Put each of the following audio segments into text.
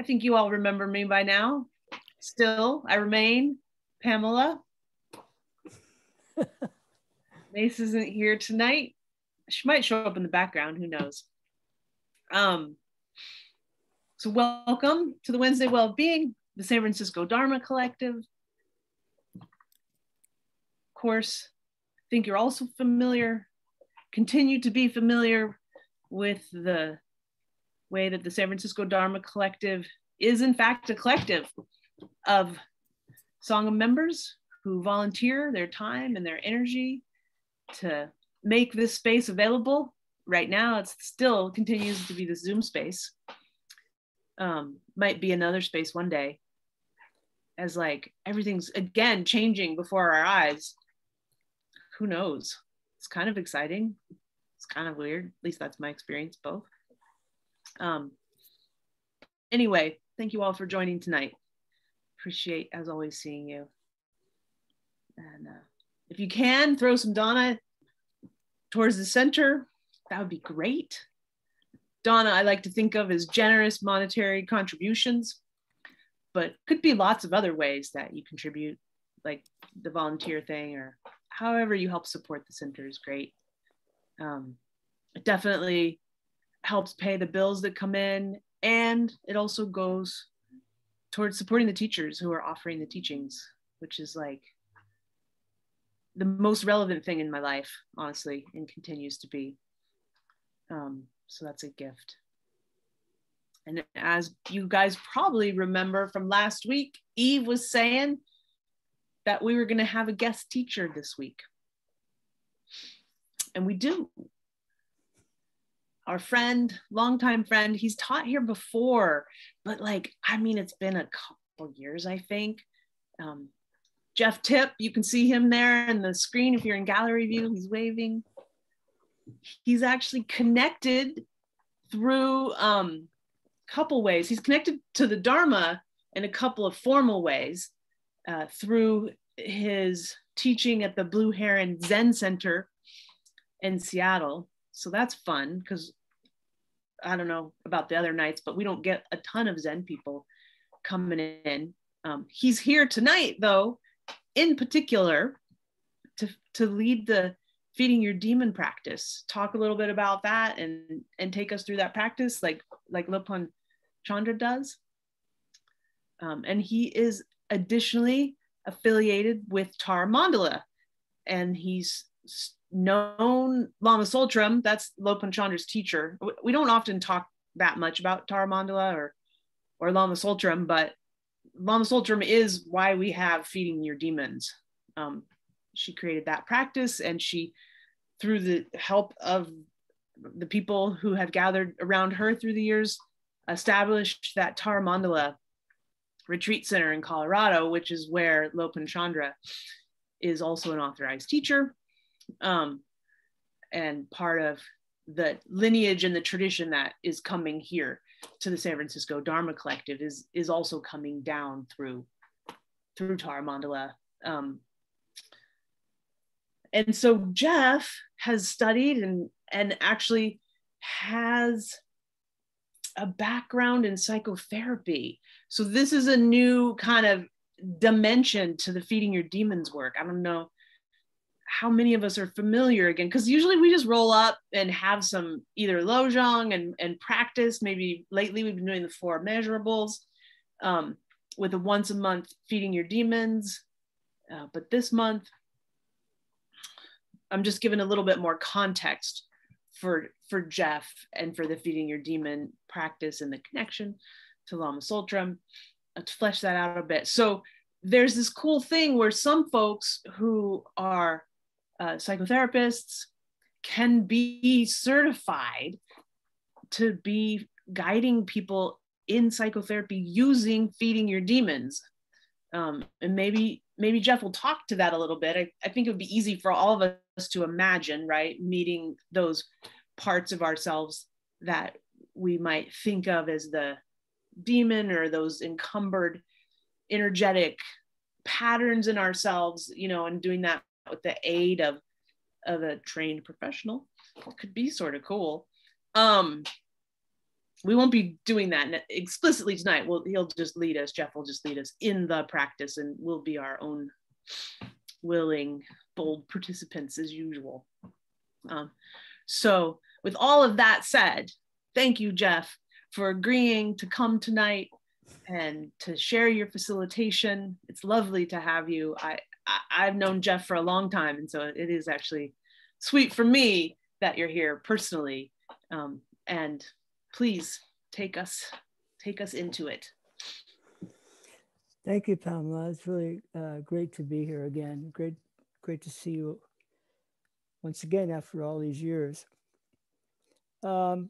I think you all remember me by now. Still, I remain Pamela. Mace isn't here tonight. She might show up in the background, who knows. So welcome to the Wednesday Wellbeing, the San Francisco Dharma Collective. Of course, I think you're also familiar, continue to be familiar with the way that the San Francisco Dharma Collective is in fact a collective of Sangha members who volunteer their time and their energy to make this space available. Right now, it still continues to be the Zoom space. Might be another space one day, as like everything's again changing before our eyes. Who knows? It's kind of exciting. It's kind of weird. At least that's my experience, both. Anyway, thank you all for joining tonight. Appreciate, as always, seeing you. And if you can, throw some Donna towards the center. That would be great. Donna, I like to think of as generous monetary contributions, but could be lots of other ways that you contribute, like the volunteer thing, or however you help support the center is great. It definitely helps pay the bills that come in, and it also goes towards supporting the teachers who are offering the teachings, which is like the most relevant thing in my life, honestly, and continues to be. So that's a gift. And as you guys probably remember from last week, Eve was saying that we were going to have a guest teacher this week. And we do. Our friend, longtime friend, he's taught here before, but like, I mean, it's been a couple years, I think. Jeff Tipp, you can see him there on the screen if you're in gallery view, he's waving. He's actually connected through a couple ways. He's connected to the Dharma in a couple of formal ways through his teaching at the Blue Heron Zen Center in Seattle. So that's fun, because I don't know about the other nights, but we don't get a ton of Zen people coming in. He's here tonight, though, in particular, to lead the Feeding Your Demon practice. Talk a little bit about that and take us through that practice like Lopon Chandra does. And he is additionally affiliated with Tara Mandala, and he's known Lama Tsultrim, that's Lopon Chandra's teacher. We don't often talk that much about Tara Mandala or Lama Tsultrim, but Lama Tsultrim is why we have Feeding Your Demons. She created that practice, and she, through the help of the people who have gathered around her through the years, established that Tara Mandala Retreat Center in Colorado, which is where Lopon Chandra is also an authorized teacher, and part of the lineage and the tradition that is coming here to the San Francisco Dharma Collective is also coming down through Tara Mandala. And so Jeff has studied and actually has a background in psychotherapy. So this is a new kind of dimension to the Feeding Your Demons work. I don't know how many of us are familiar again, because usually we just roll up and have some either Lojong and practice. Maybe lately we've been doing the four measurables with a once a month Feeding Your Demons. But this month, I'm just giving a little bit more context for Jeff and for the Feeding Your Demon practice and the connection to Lama Tsultrim, to flesh that out a bit. So there's this cool thing where some folks who are psychotherapists can be certified to be guiding people in psychotherapy using Feeding Your Demons. And maybe Jeff will talk to that a little bit. I think it would be easy for all of us to imagine, right? Meeting those parts of ourselves that we might think of as the demon, or those encumbered energetic patterns in ourselves, you know, and doing that with the aid of a trained professional could be sort of cool. we won't be doing that explicitly tonight. Well, he'll just lead us, Jeff will just lead us in the practice, and we'll be our own willing, bold participants as usual. So with all of that said, thank you, Jeff, for agreeing to come tonight and to share your facilitation. It's lovely to have you. I've known Jeff for a long time, and so it is actually sweet for me that you're here personally. And please take us into it. Thank you, Pamela. It's really great to be here again. Great to see you once again after all these years. So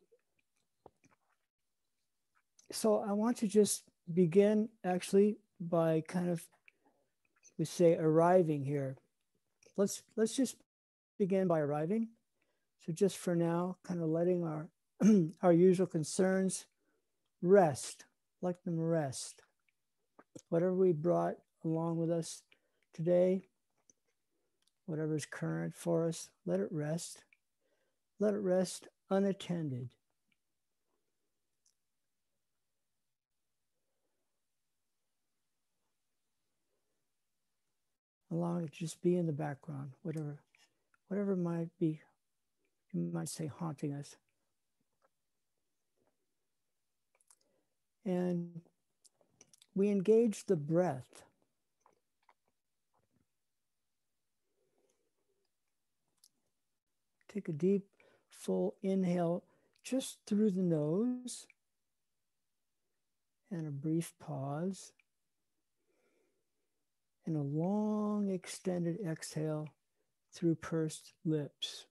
I want to just begin actually by kind of, we say, arriving here. Let's just begin by arriving. So just for now, kind of letting our our usual concerns rest, let them rest. Whatever we brought along with us today, whatever is current for us, let it rest. Let it rest unattended. Allow it to just be in the background, whatever might be, you might say, haunting us. And we engage the breath. Take a deep, full inhale just through the nose and a brief pause. And a long extended exhale through pursed lips.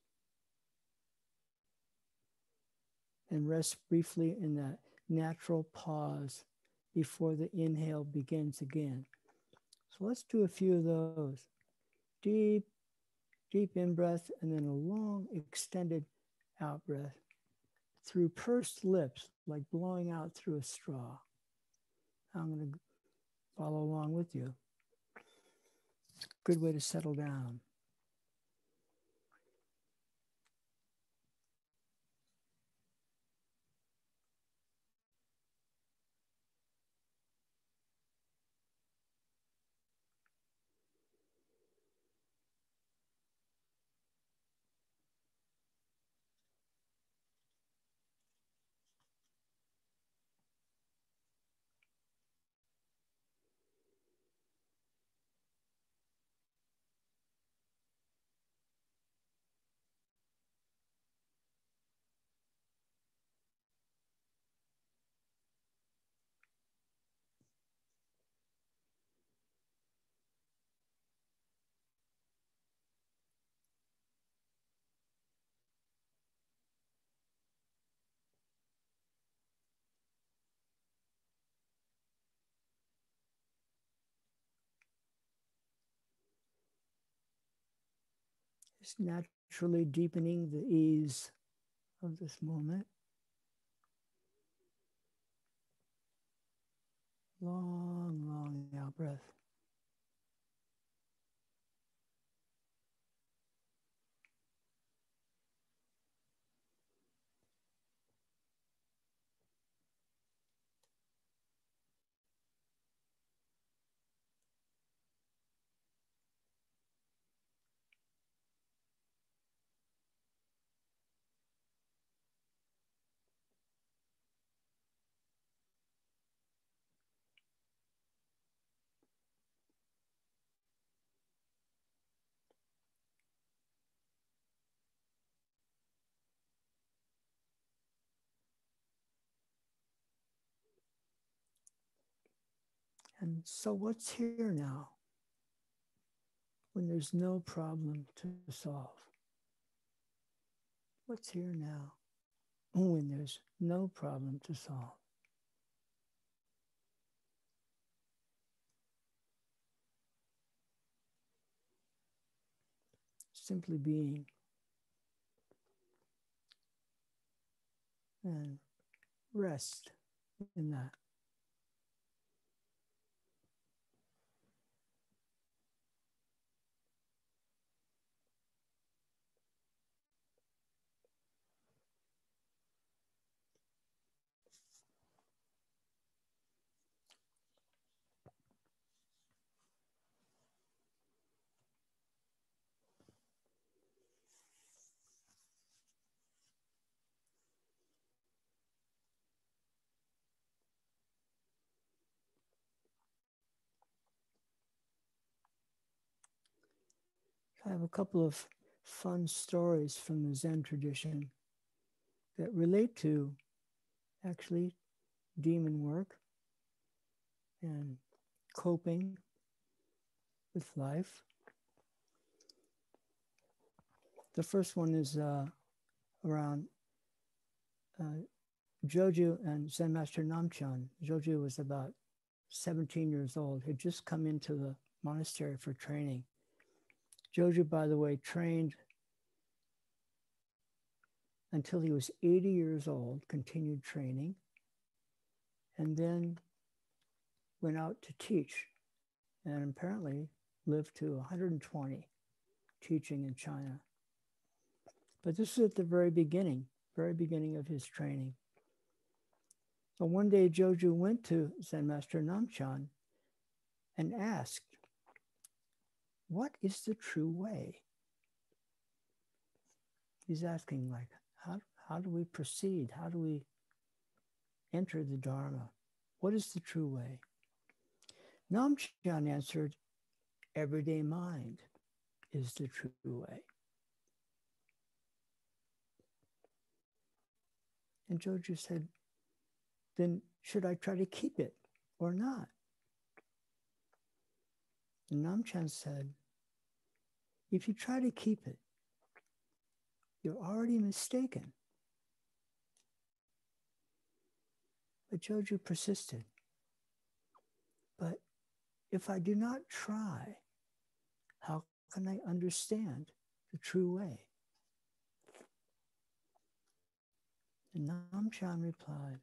And rest briefly in that natural pause before the inhale begins again. So let's do a few of those. Deep, deep in-breath, and then a long extended out-breath through pursed lips, like blowing out through a straw. I'm going to follow along with you. Good way to settle down. Just naturally deepening the ease of this moment. Long, long out breath. And so what's here now when there's no problem to solve? What's here now when there's no problem to solve? Simply being. And rest in that. I have a couple of fun stories from the Zen tradition that relate to actually demon work and coping with life. The first one is around Joju and Zen Master Nanquan. Joju was about 17 years old, had just come into the monastery for training. Joju, by the way, trained until he was 80 years old, continued training, and then went out to teach and apparently lived to 120 teaching in China. But this is at the very beginning of his training. But one day Joju went to Zen Master Nam Chan and asked, "What is the true way?" He's asking, like, how do we proceed? How do we enter the Dharma? What is the true way? Nam Chan answered, "Everyday mind is the true way." And Joju said, "Then should I try to keep it or not?" And Nam Chan said, "If you try to keep it, you're already mistaken." But Joju persisted. "But if I do not try, how can I understand the true way?" And Nam Chan replied,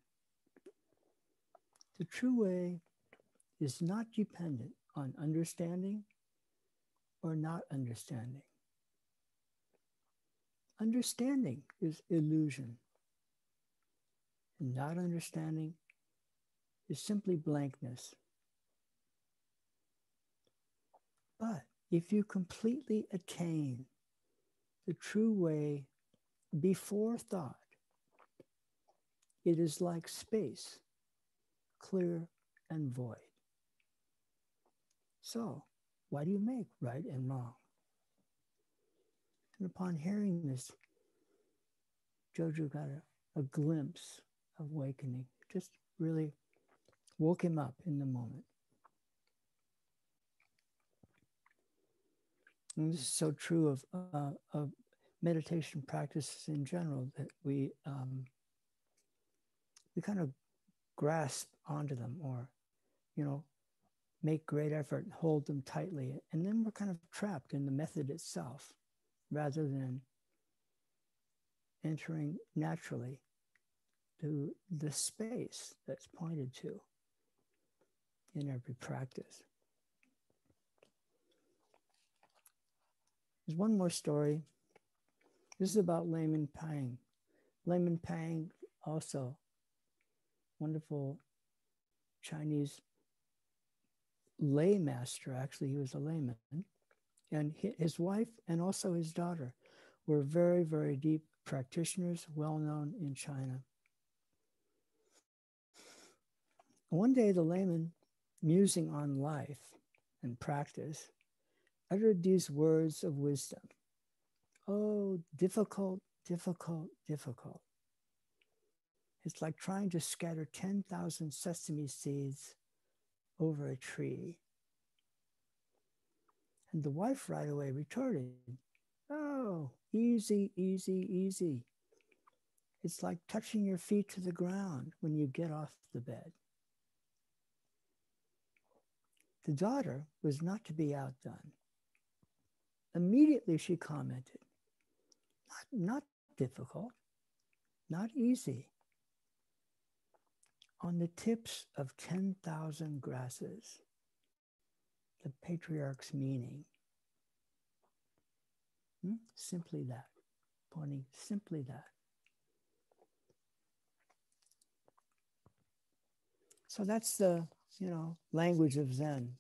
"The true way is not dependent on understanding or not understanding. Understanding is illusion, and not understanding is simply blankness. But if you completely attain the true way before thought, it is like space, clear and void. So, why do you make right and wrong?" And upon hearing this, Joju got a glimpse of awakening. Just really woke him up in the moment. And this is so true of meditation practices in general, that we kind of grasp onto them, or, you know, make great effort and hold them tightly. And then we're kind of trapped in the method itself, rather than entering naturally to the space that's pointed to in every practice. There's one more story. This is about Layman Pang. Layman Pang, also wonderful Chinese lay master. Actually, he was a layman, and his wife and also his daughter were very, very deep practitioners, well known in China. One day the layman, musing on life and practice, uttered these words of wisdom: "Oh, difficult, difficult, difficult. It's like trying to scatter 10,000 sesame seeds over a tree." And the wife right away retorted, "Oh, easy, easy, easy. It's like touching your feet to the ground when you get off the bed." The daughter was not to be outdone. Immediately she commented, not difficult, not easy. On the tips of 10,000 grasses, the patriarch's meaning." Simply that, pointing simply that. So that's the, you know, language of Zen,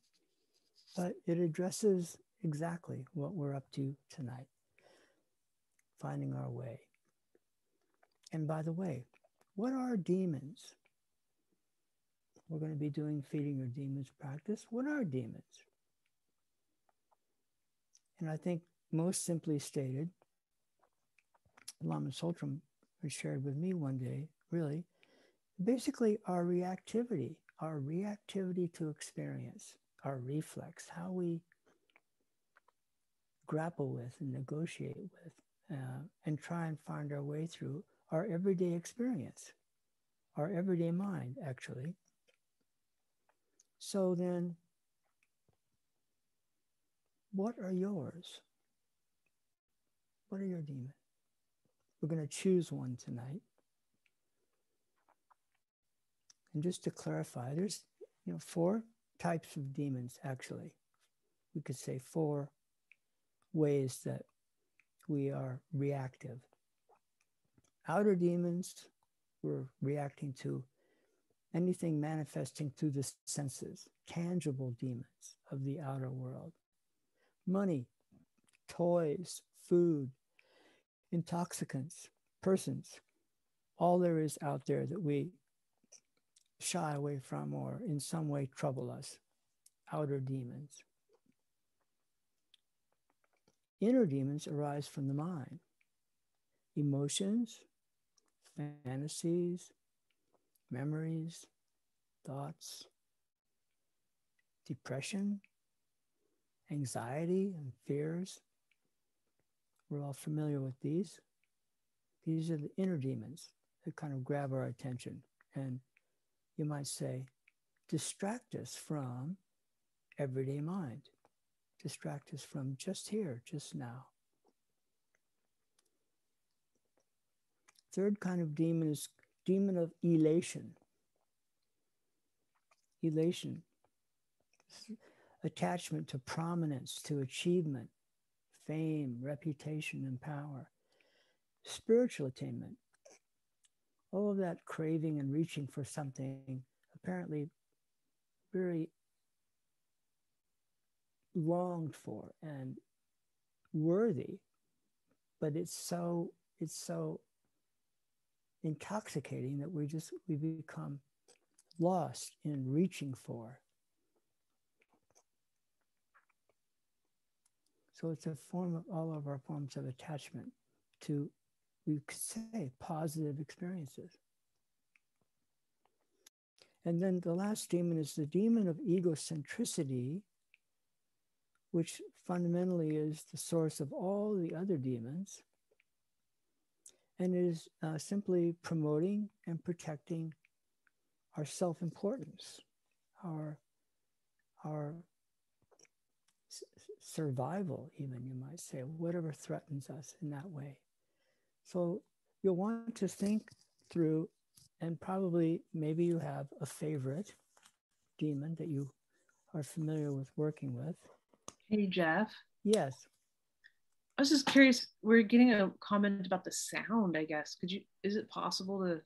but it addresses exactly what we're up to tonight, finding our way. And by the way, what are demons? We're going to be doing Feeding Your Demons practice. What are demons? And I think Most simply stated, Lama Tsultrim shared with me one day, really, basically our reactivity to experience, our reflex, how we grapple with and negotiate with and try and find our way through our everyday experience, our everyday mind, actually. So then, what are yours? What are your demons? We're going to choose one tonight. And just to clarify, there's, you know, 4 types of demons, actually. We could say 4 ways that we are reactive. Outer demons, we're reacting to anything manifesting through the senses, tangible demons of the outer world. Money, toys, food, intoxicants, persons, all there is out there that we shy away from or in some way trouble us, outer demons. Inner demons arise from the mind, emotions, fantasies, memories, thoughts, depression, anxiety, and fears. We're all familiar with these. These are the inner demons that kind of grab our attention and, you might say, distract us from everyday mind, distract us from just here, just now. Third kind of demon is demon of elation. Elation, attachment to prominence, to achievement, fame, reputation, and power, spiritual attainment, all of that craving and reaching for something apparently very longed for and worthy, but it's so intoxicating that we become lost in reaching for. So it's a form of all of our forms of attachment to, we could say, positive experiences. And then the last demon is the demon of egocentricity, which fundamentally is the source of all the other demons, and is simply promoting and protecting our self-importance, our survival, even, you might say, whatever threatens us in that way. So you'll want to think through, and probably maybe you have a favorite demon that you are familiar with working with. Hey, Jeff. Yes. I was just curious, we're getting a comment about the sound, I guess. Is it possible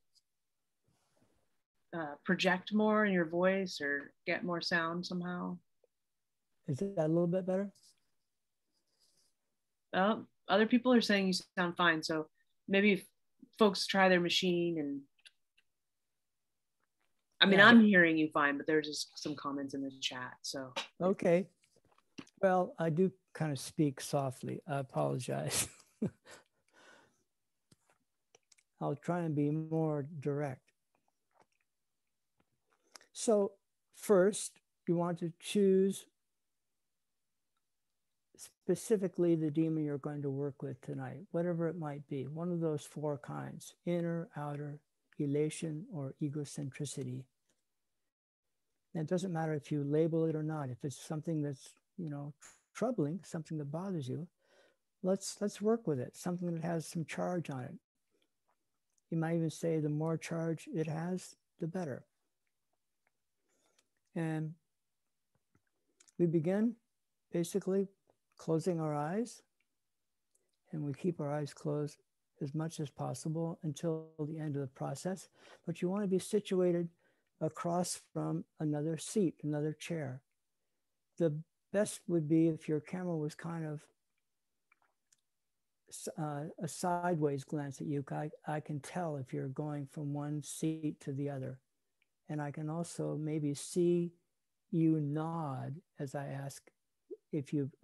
to project more in your voice or get more sound somehow? Is that a little bit better? Well, other people are saying you sound fine. So maybe if folks try their machine and, I mean, yeah. I'm hearing you fine, but there's just some comments in the chat, so. Okay. Well, I do kind of speak softly. I apologize. I'll try and be more direct. So first, you want to choose specifically the demon you're going to work with tonight, whatever it might be, one of those 4 kinds, inner, outer, elation, or egocentricity. And it doesn't matter if you label it or not. If it's something that's, you know, troubling, something that bothers you, let's work with it, something that has some charge on it. You might even say the more charge it has, the better. And we begin basically closing our eyes, and we keep our eyes closed as much as possible until the end of the process. But you want to be situated across from another seat, another chair. The best would be if your camera was kind of a sideways glance at you. I can tell if you're going from one seat to the other. And I can also maybe see you nod as I ask if you've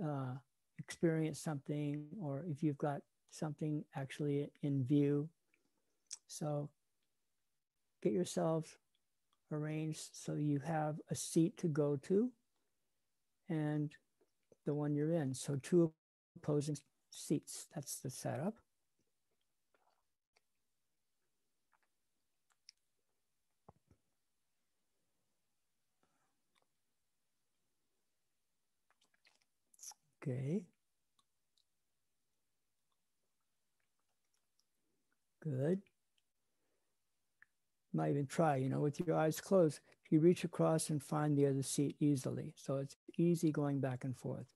experienced something, or if you've got something actually in view. So get yourself arranged so you have a seat to go to and the one you're in. So two opposing seats, that's the setup. Okay. Good. Might even try, you know, with your eyes closed, you reach across and find the other seat easily. So it's easy going back and forth.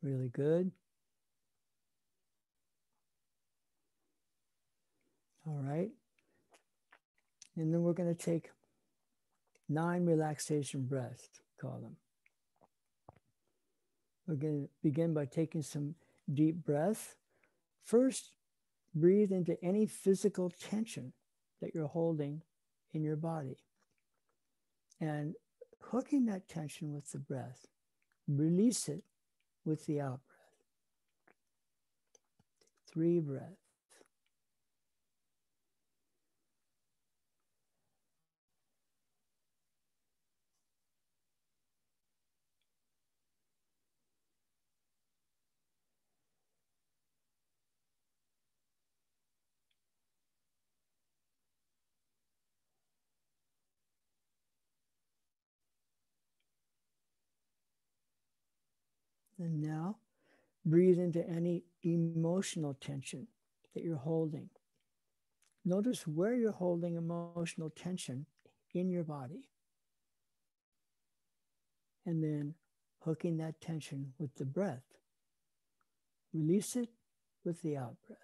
Really good. All right. And then we're going to take 9 relaxation breaths, call them. We're going to begin by taking some deep breaths. First, breathe into any physical tension that you're holding in your body and hooking that tension with the breath. Release it with the out breath. 3 breaths. And now, breathe into any emotional tension that you're holding. Notice where you're holding emotional tension in your body. And then hooking that tension with the breath. Release it with the out breath.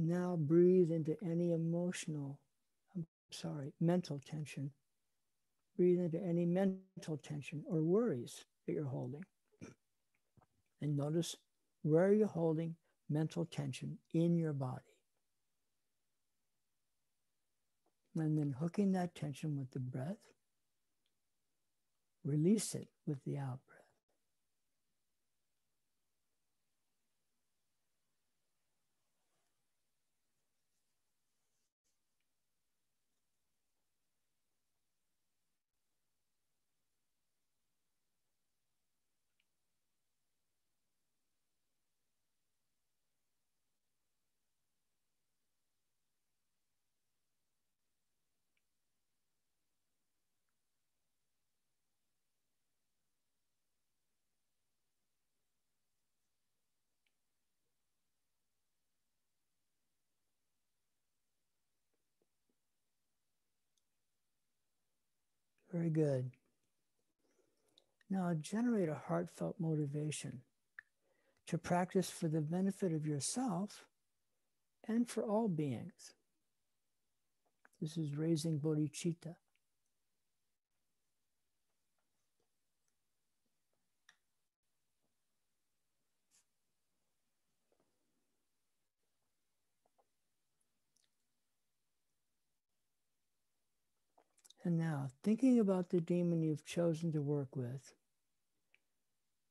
Now breathe into any mental tension. Breathe into any mental tension or worries that you're holding. And notice where you're holding mental tension in your body. And then hooking that tension with the breath. Release it with the out breath. Very good. Now generate a heartfelt motivation to practice for the benefit of yourself and for all beings. This is raising bodhicitta. And now, thinking about the demon you've chosen to work with,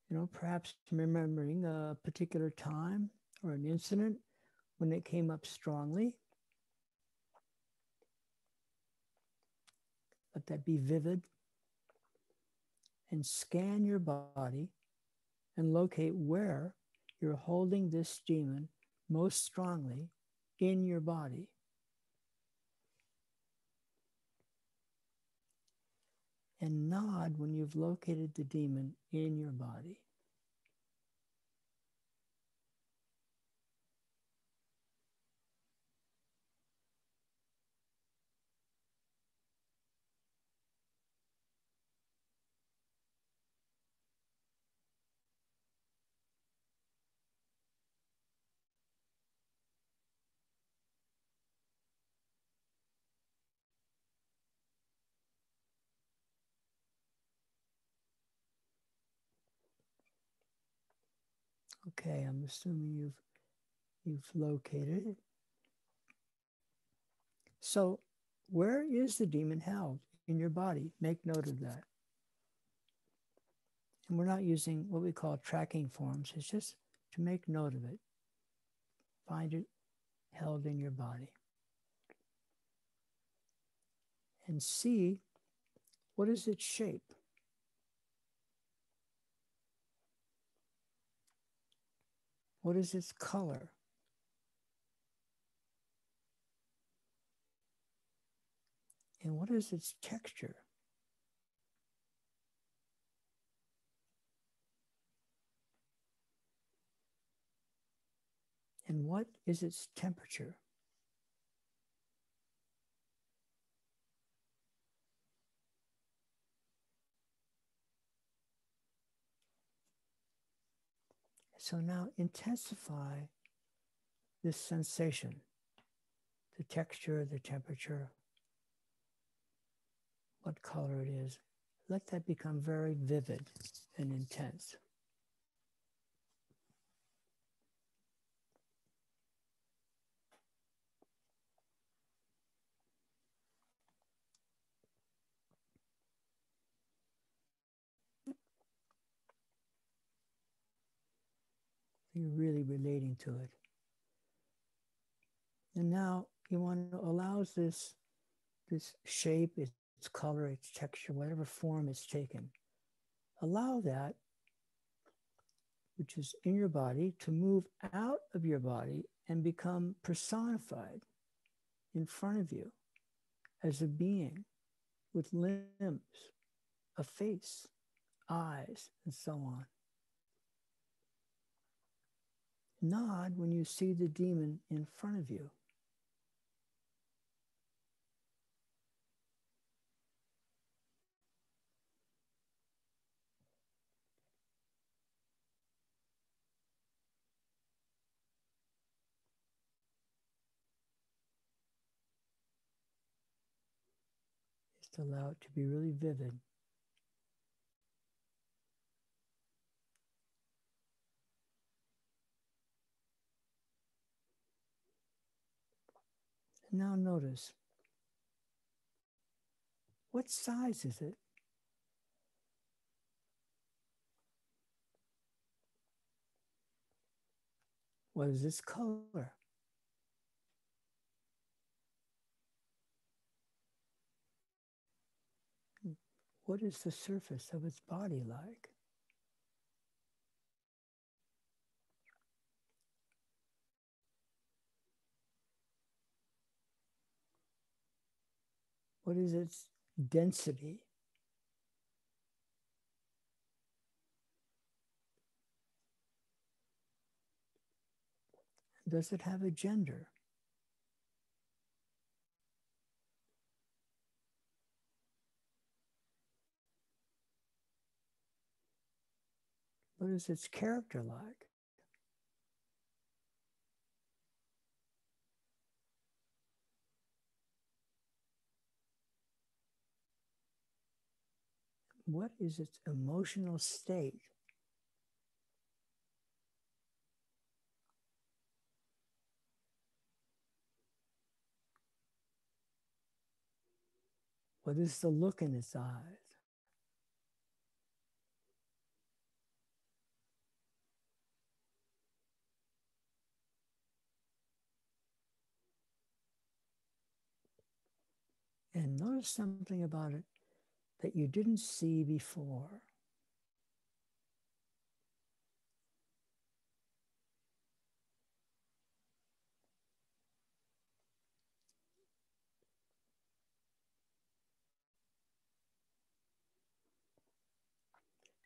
you know, perhaps remembering a particular time or an incident when it came up strongly. Let that be vivid. And scan your body and locate where you're holding this demon most strongly in your body. And nod when you've located the demon in your body. Okay, I'm assuming you've located it. So where is the demon held in your body? Make note of that. And we're not using what we call tracking forms. It's just to make note of it. Find it held in your body. And see, what is its shape? What is its color? And what is its texture? And what is its temperature? So now intensify this sensation, the texture, the temperature, what color it is. Let that become very vivid and intense. You're really relating to it. And now you want to allow this shape, its color, its texture, whatever form it's taken, allow that, which is in your body, to move out of your body and become personified in front of you as a being with limbs, a face, eyes, and so on. Nod when you see the demon in front of you. Just allow it to be really vivid. Now notice, what size is it? What is its color? What is the surface of its body like? What is its density? Does it have a gender? What is its character like? What is its emotional state? What is the look in its eyes? And notice something about it that you didn't see before.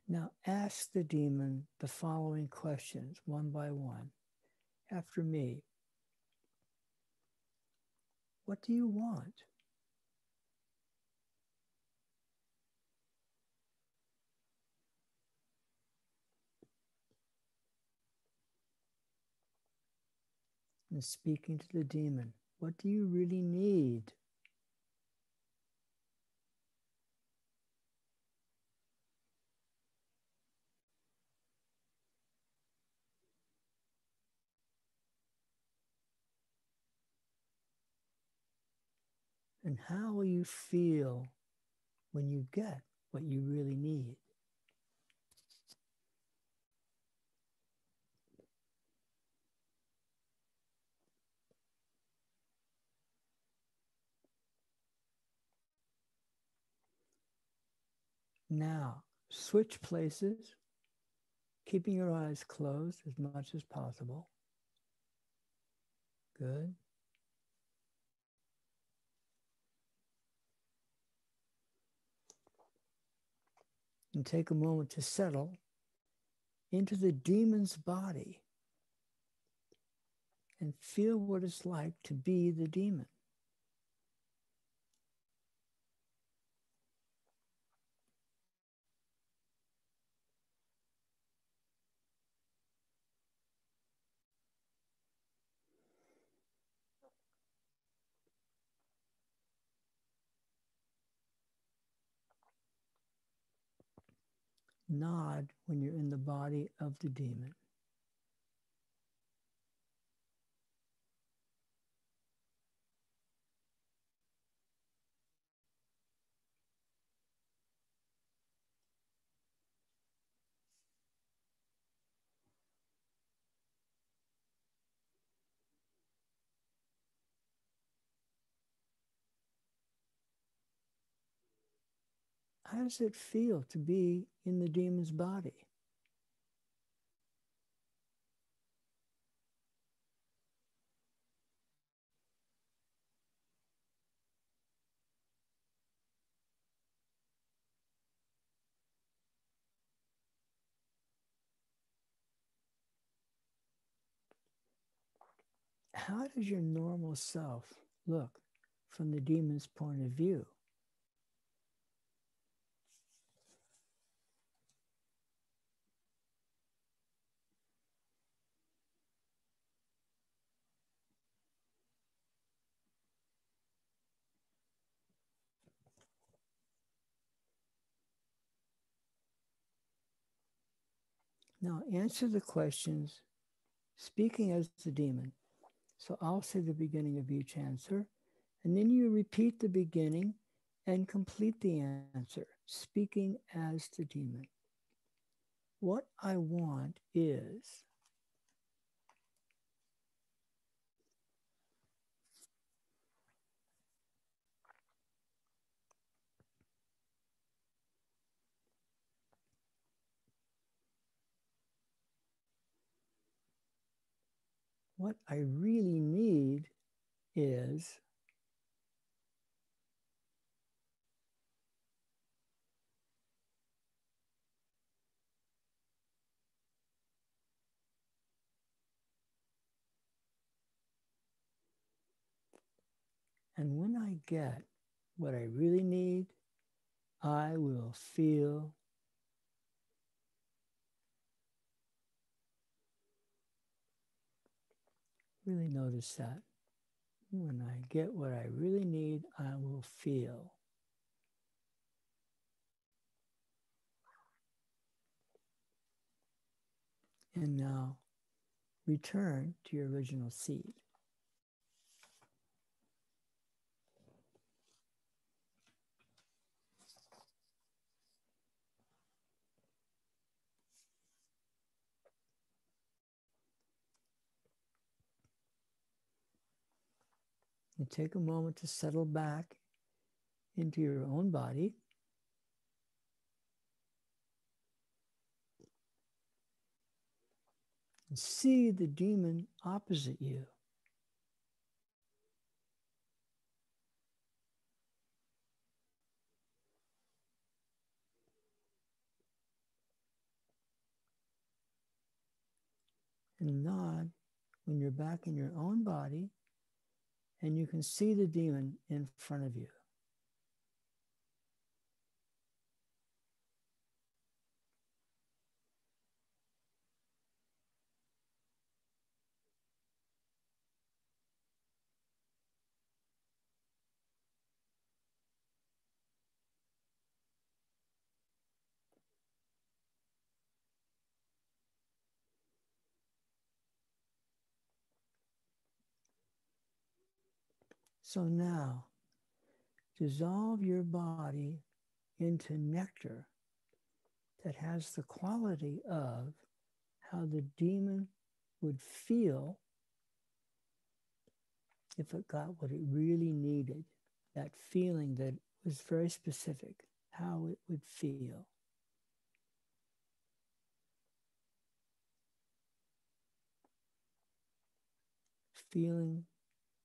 Now ask the demon the following questions one by one. After me, what do you want? And speaking to the demon, what do you really need? and how will you feel when you get what you really need? Now, switch places, keeping your eyes closed as much as possible. Good. And take a moment to settle into the demon's body and feel what it's like to be the demon. Nod when you're in the body of the demon. How does it feel to be in the demon's body? How does your normal self look from the demon's point of view? Now answer the questions, speaking as the demon. So I'll say the beginning of each answer, and then you repeat the beginning and complete the answer, speaking as the demon. What I want is, what I really need is, and when I get what I really need, I will feel really notice that. When I get what I really need, I will feel. And now return to your original seat. And take a moment to settle back into your own body. And see the demon opposite you. And nod when you're back in your own body. And you can see the demon in front of you. So now, dissolve your body into nectar that has the quality of how the demon would feel if it got what it really needed, that feeling that was very specific, how it would feel. Feeling,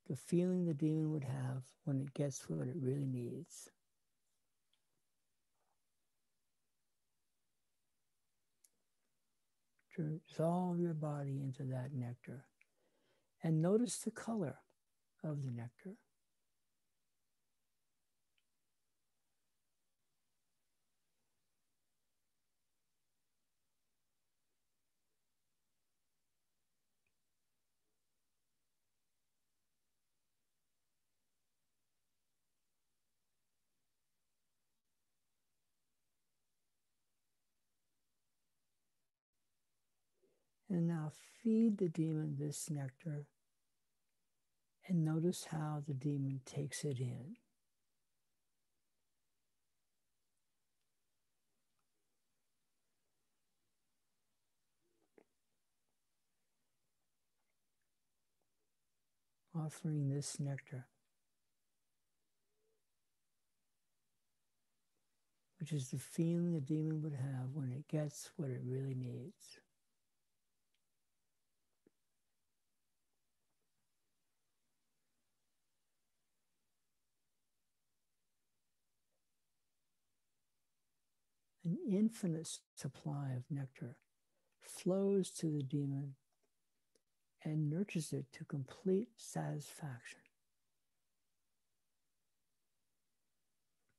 the feeling the demon would have when it gets what it really needs. Dissolve your body into that nectar. And notice the color of the nectar. And now feed the demon this nectar and notice how the demon takes it in. Offering this nectar, which is the feeling the demon would have when it gets what it really needs. An infinite supply of nectar flows to the demon and nurtures it to complete satisfaction.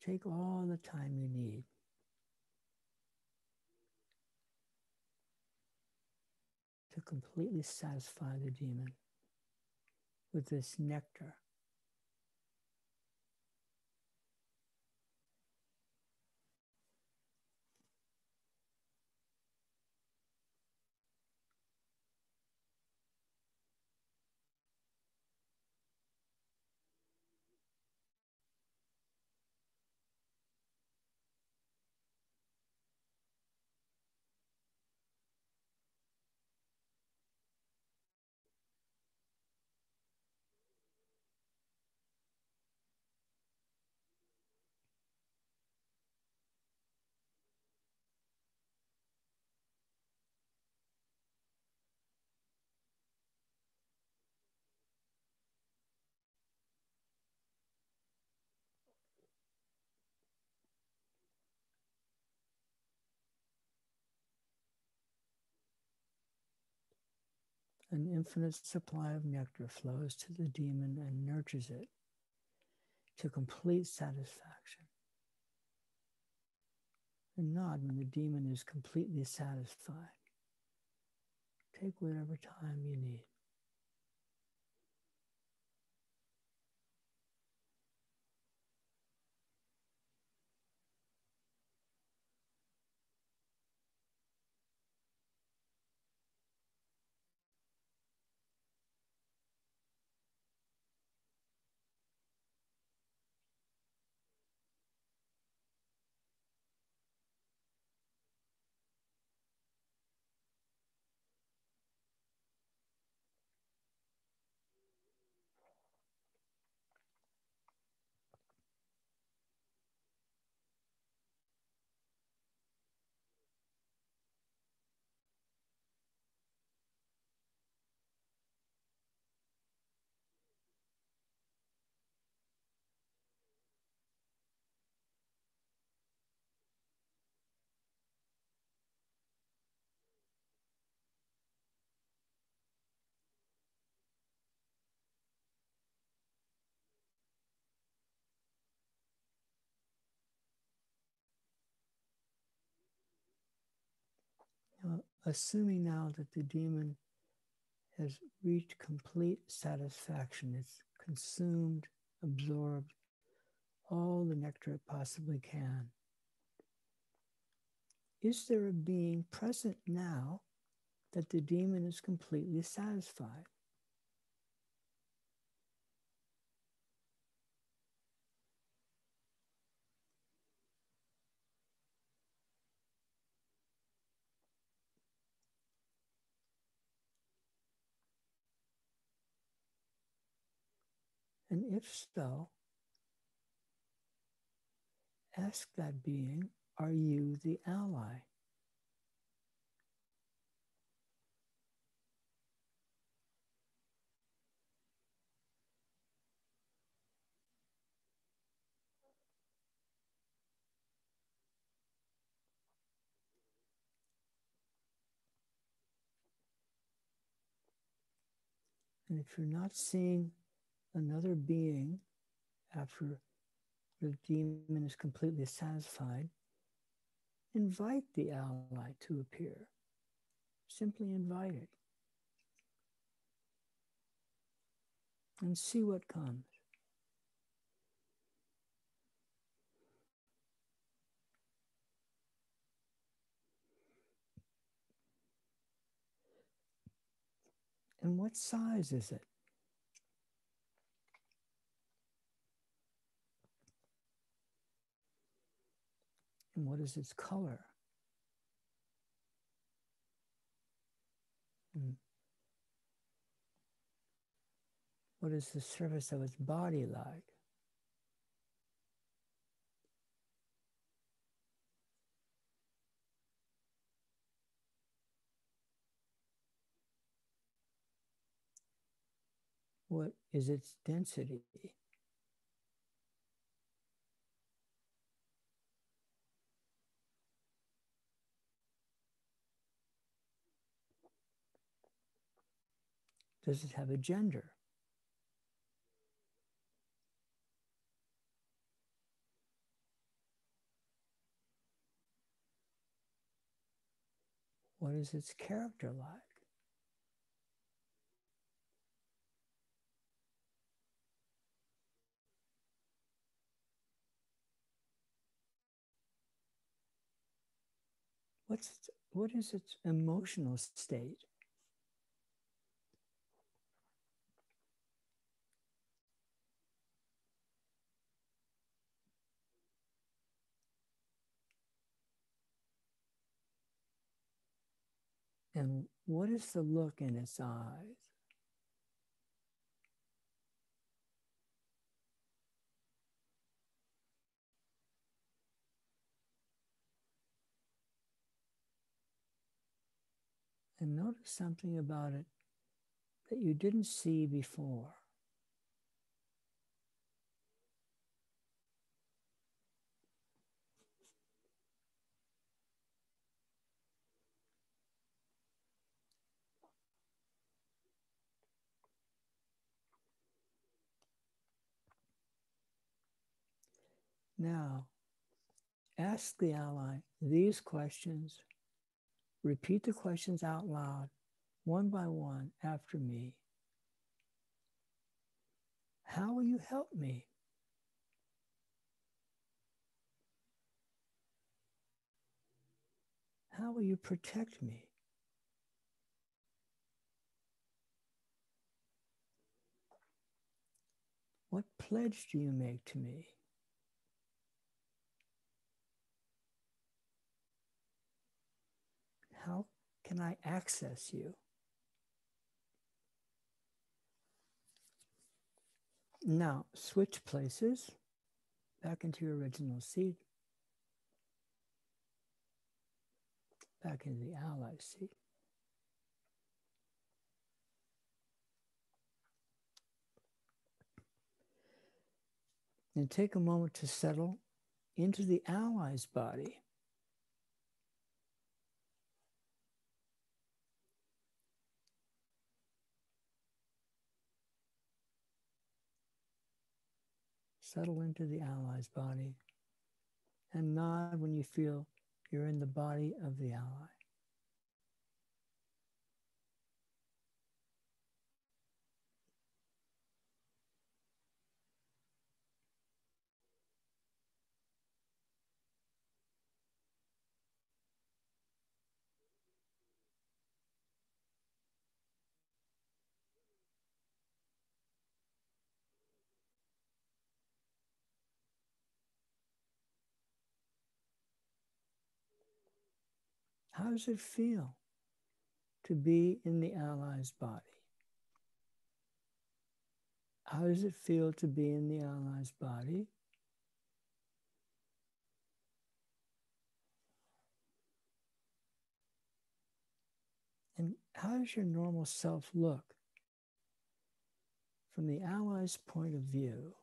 Take all the time you need. To completely satisfy the demon with this nectar. An infinite supply of nectar flows to the demon and nurtures it to complete satisfaction. And nod when the demon is completely satisfied. Take whatever time you need. Assuming now that the demon has reached complete satisfaction, it's consumed, absorbed all the nectar it possibly can. Is there a being present now that the demon is completely satisfied? And if so, ask that being, are you the ally? And if you're not seeing another being after the demon is completely satisfied, invite the ally to appear. Simply invite it. And see what comes. And what size is it? And what is its color? And what is the surface of its body like? What is its density? Does it have a gender? What is its character like? What is its emotional state? And what is the look in its eyes? And notice something about it that you didn't see before. Now, ask the ally these questions. Repeat the questions out loud, one by one, after me. How will you help me? How will you protect me? What pledge do you make to me? How can I access you? Now, switch places, back into your original seat, back into the ally seat. And take a moment to settle into the ally's body. Settle into the ally's body and nod when you feel you're in the body of the ally. How does it feel to be in the ally's body? How does it feel to be in the ally's body? And how does your normal self look from the ally's point of view?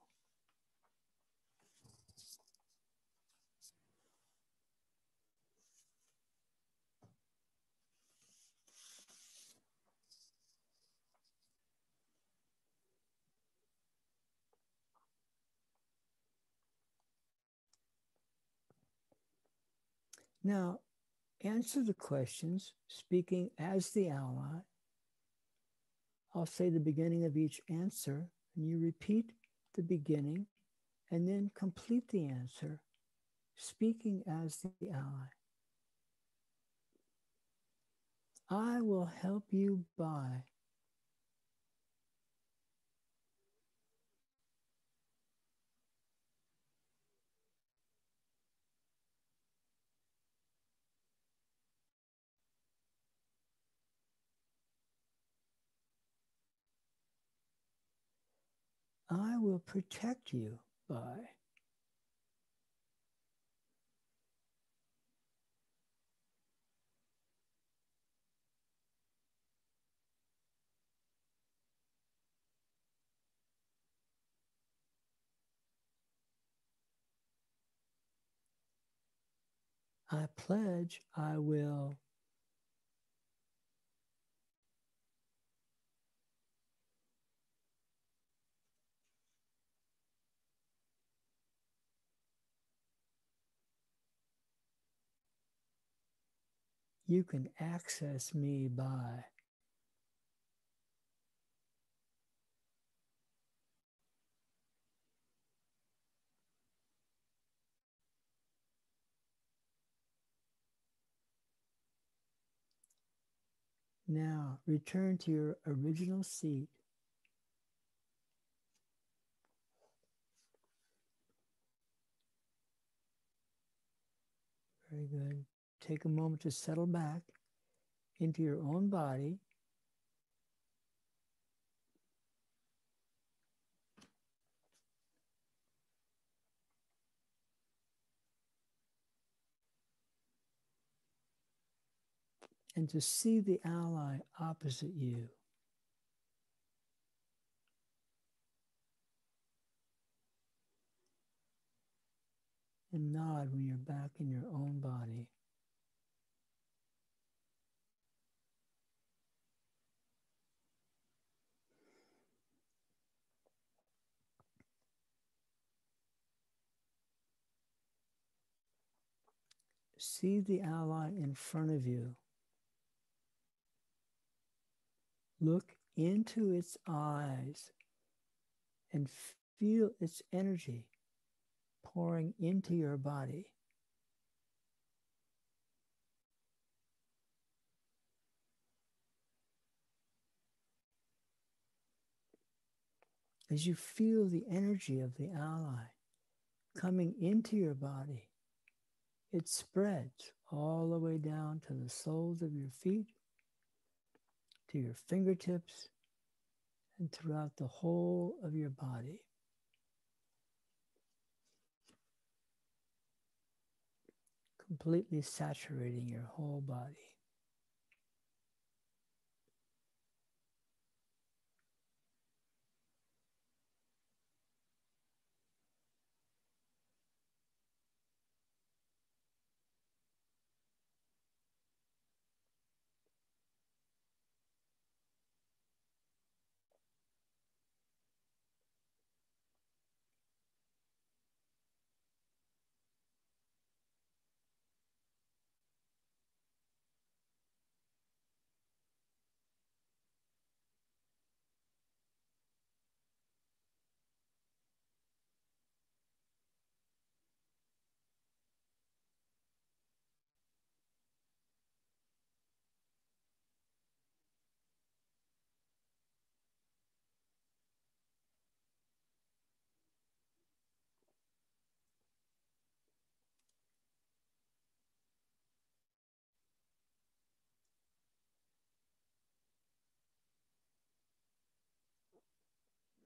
Now, answer the questions, speaking as the ally. I'll say the beginning of each answer, and you repeat the beginning, and then complete the answer, speaking as the ally. I will help you by. I will protect you by. I pledge I will. You can access me by. Now return to your original seat. Very good. Take a moment to settle back into your own body. And to see the ally opposite you. And nod when you're back in your own body. See the ally in front of you. Look into its eyes and feel its energy pouring into your body. As you feel the energy of the ally coming into your body, it spreads all the way down to the soles of your feet, to your fingertips, and throughout the whole of your body. Completely saturating your whole body.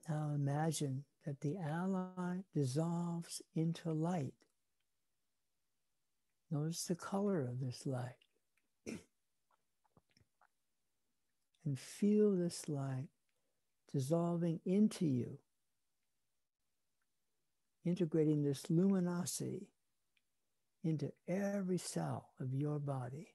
Now imagine that the ally dissolves into light. Notice the color of this light. And feel this light dissolving into you, integrating this luminosity into every cell of your body.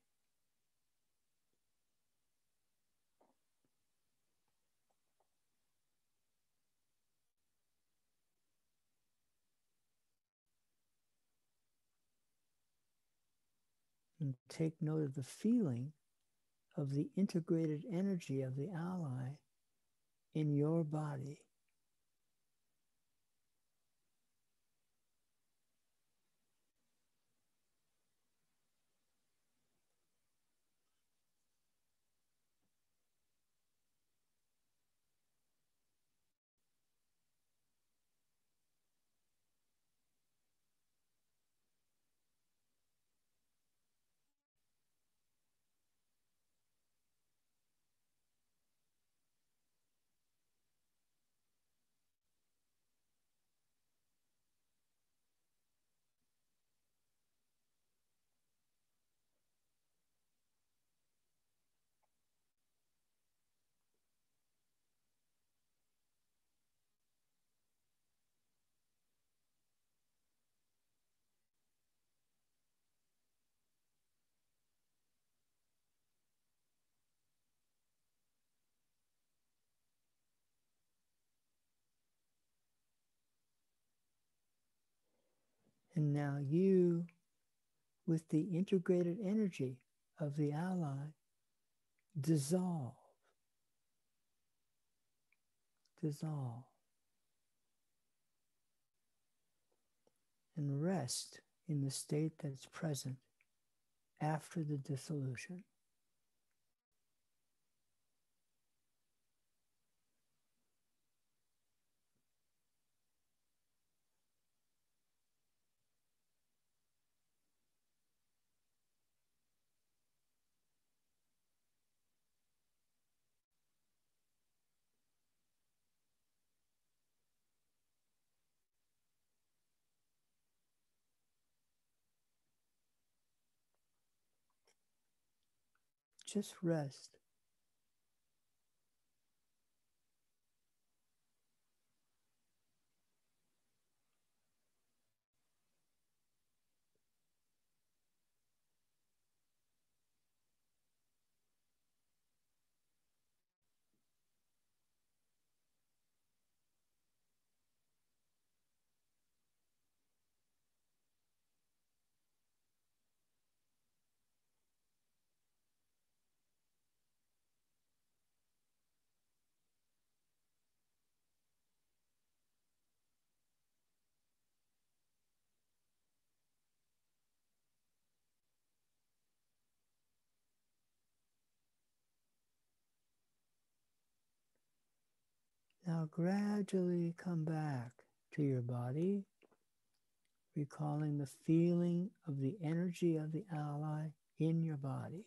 And take note of the feeling of the integrated energy of the ally in your body. And now you, with the integrated energy of the ally, dissolve. Dissolve. And rest in the state that's present after the dissolution. Just rest. Now gradually come back to your body, recalling the feeling of the energy of the ally in your body.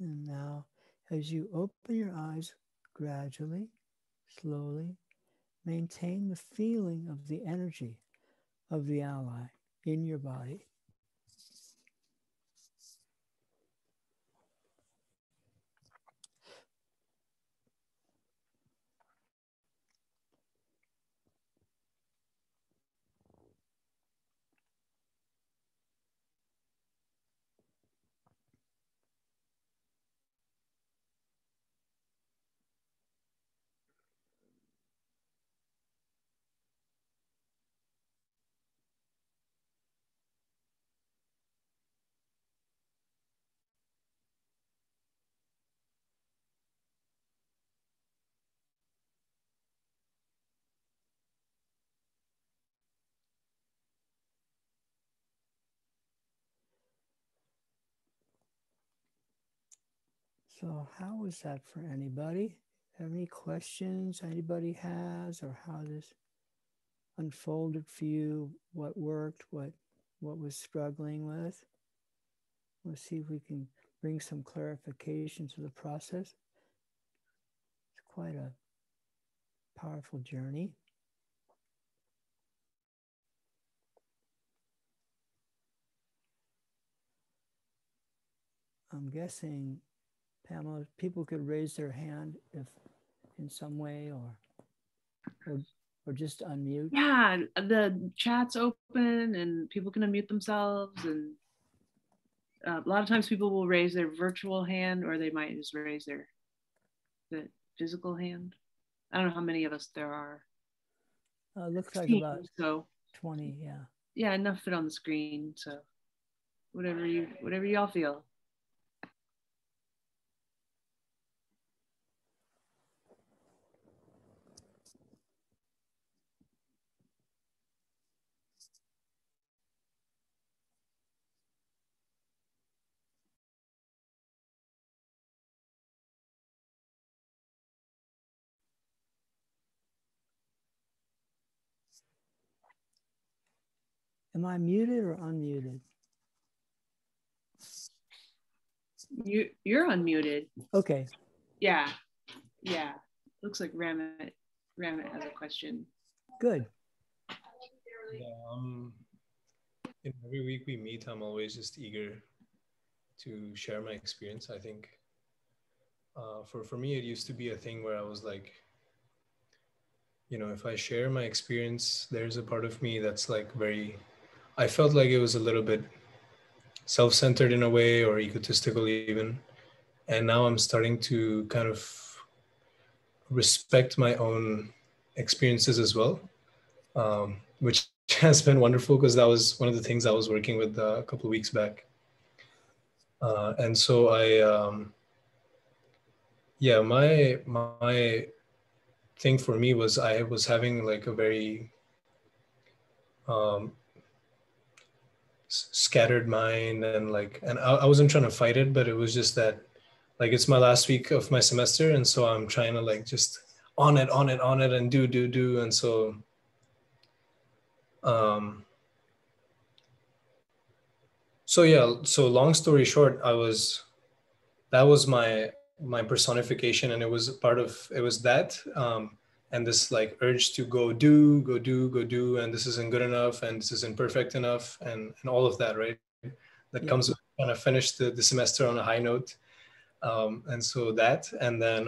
And now, as you open your eyes gradually, slowly, maintain the feeling of the energy of the ally in your body. So how was that for anybody? Have any questions anybody has, or how this unfolded for you? What worked? What was struggling with? We'll see if we can bring some clarification to the process. It's quite a powerful journey. I'm guessing, Pamela, people could raise their hand if in some way, or just unmute. Yeah, the chat's open and people can unmute themselves. And a lot of times people will raise their virtual hand, or they might just raise the physical hand. I don't know how many of us there are. Looks like about 20, yeah. Yeah, enough fit on the screen. So whatever y'all feel. Am I muted or unmuted? You're unmuted. Okay. Yeah, yeah. Looks like Ramit has a question. Good. Every week we meet, I'm always just eager to share my experience. I think for me, it used to be a thing where I was like, you know, if I share my experience, there's a part of me that's like very, I felt like it was a little bit self-centered in a way, or egotistical even. And now I'm starting to kind of respect my own experiences as well, which has been wonderful, because that was one of the things I was working with a couple of weeks back. And so I, yeah, my thing for me was I was having like a very, scattered mind, and like, and I wasn't trying to fight it, but it was just that, like, it's my last week of my semester, and so I'm trying to like just on it and do, and so so long story short, that was my personification, and it was that and this like urge to go do, and this isn't good enough, and this isn't perfect enough, and all of that, right? That comes with trying to finish the semester on a high note. And so that, and then,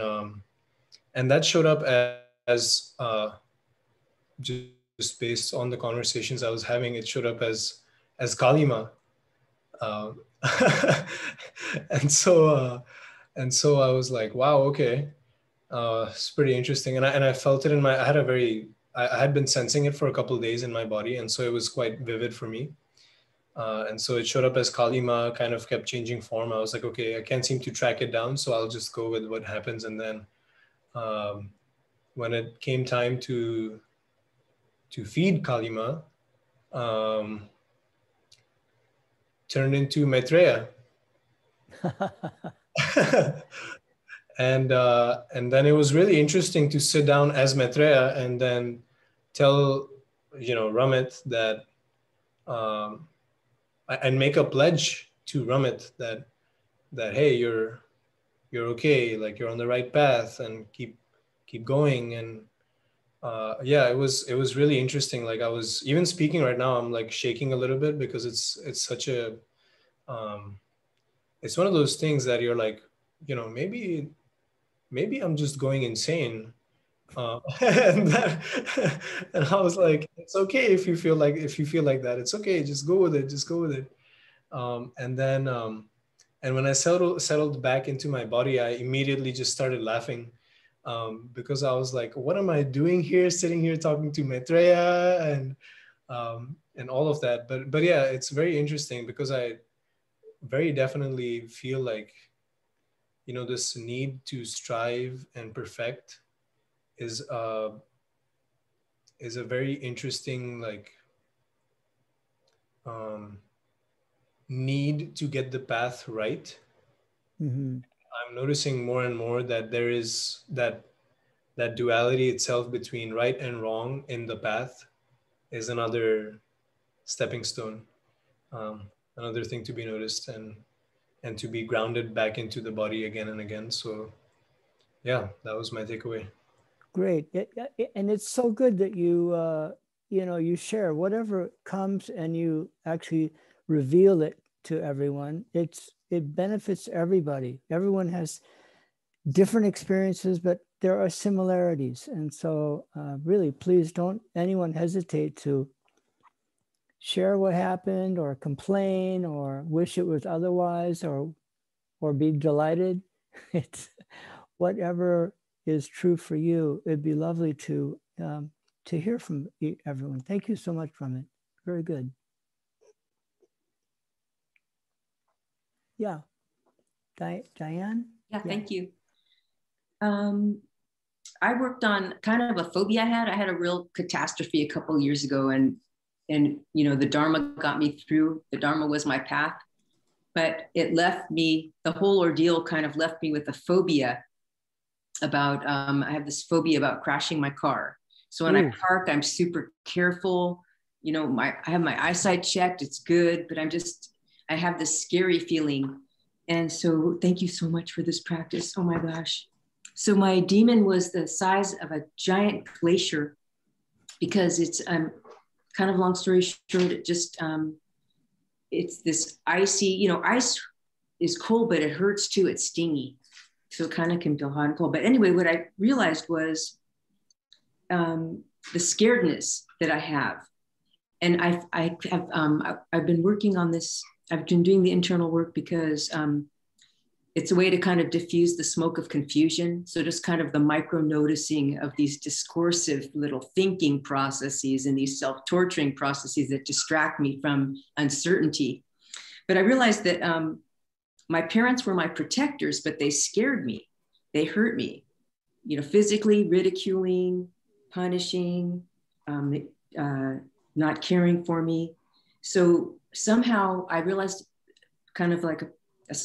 and that showed up as just based on the conversations I was having, it showed up as Kali Ma. And so I was like, wow, okay. It's pretty interesting, and I felt it in my. I had been sensing it for a couple of days in my body, and so it was quite vivid for me. And so it showed up as Kali Ma, kind of kept changing form. I was like, okay, I can't seem to track it down, so I'll just go with what happens. And then, when it came time to feed Kali Ma, turned into Maitreya. And then it was really interesting to sit down as Maitreya and then tell, you know, Ramit that, and make a pledge to Ramit that hey, you're okay, like you're on the right path, and keep going. And yeah, it was really interesting. Like I was even speaking right now, I'm like shaking a little bit, because it's such a, it's one of those things that you're like, you know, maybe I'm just going insane. And I was like, it's okay if you feel like that, it's okay. Just go with it. And then, and when I settled back into my body, I immediately just started laughing, because I was like, what am I doing here? Sitting here talking to Maitreya and all of that. But yeah, it's very interesting, because I very definitely feel like, you know, this need to strive and perfect is a very interesting, like, need to get the path right. Mm-hmm. I'm noticing more and more that there is that duality itself between right and wrong in the path is another stepping stone, another thing to be noticed and to be grounded back into the body again and again. So yeah, that was my takeaway. Great. And it's so good that you, you know, you share whatever comes and you actually reveal it to everyone. It benefits everybody. Everyone has different experiences, but there are similarities. And so really, please don't anyone hesitate to share what happened or complain or wish it was otherwise or be delighted. It's whatever is true for you. It'd be lovely to hear from everyone. Thank you so much, Ramit. Very good. Yeah, Diane? Yeah, thank you. I worked on kind of a phobia I had. I had a real catastrophe a couple of years ago, and you know, the Dharma got me through. The Dharma was my path, but it left me, the whole ordeal kind of left me with a phobia about, I have this phobia about crashing my car. So when I park, I'm super careful. You know, I have my eyesight checked, it's good, but I have this scary feeling. And so thank you so much for this practice. Oh my gosh. So my demon was the size of a giant glacier, because it's kind of long story short, it just, it's this icy, you know, ice is cold, but it hurts too. It's stingy. So it kind of can feel hot and cold. But anyway, what I realized was the scaredness that I have. And I've been working on this. I've been doing the internal work because it's a way to kind of diffuse the smoke of confusion. So just kind of the micro noticing of these discursive little thinking processes and these self-torturing processes that distract me from uncertainty. But I realized that my parents were my protectors, but they scared me. They hurt me, you know, physically ridiculing, punishing, not caring for me. So somehow I realized kind of like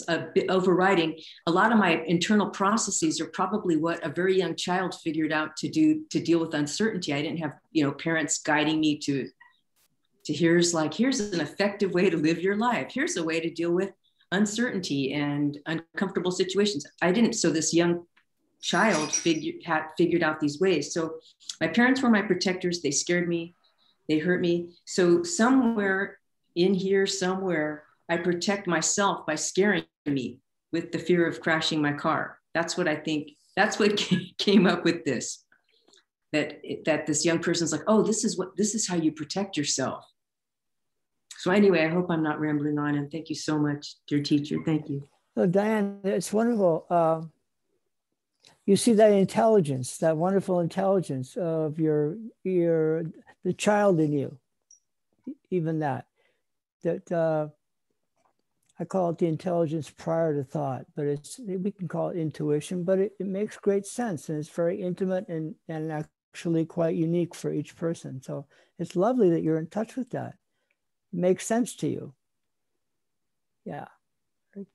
a bit overriding, a lot of my internal processes are probably what a very young child figured out to do to deal with uncertainty. I didn't have, you know, parents guiding me to here's an effective way to live your life. Here's a way to deal with uncertainty and uncomfortable situations. I didn't. So this young child had figured out these ways. So my parents were my protectors. They scared me. They hurt me. So somewhere in here, somewhere, I protect myself by scaring me with the fear of crashing my car. That's what I think. That's what came up with this. That this young person's like, oh, this is how you protect yourself. So anyway, I hope I'm not rambling on. And thank you so much, dear teacher. Thank you. Well, Diane, it's wonderful. You see that intelligence, that wonderful intelligence of the child in you, even that I call it the intelligence prior to thought, but we can call it intuition, but it makes great sense, and it's very intimate and actually quite unique for each person. So it's lovely that you're in touch with that. It makes sense to you. Yeah,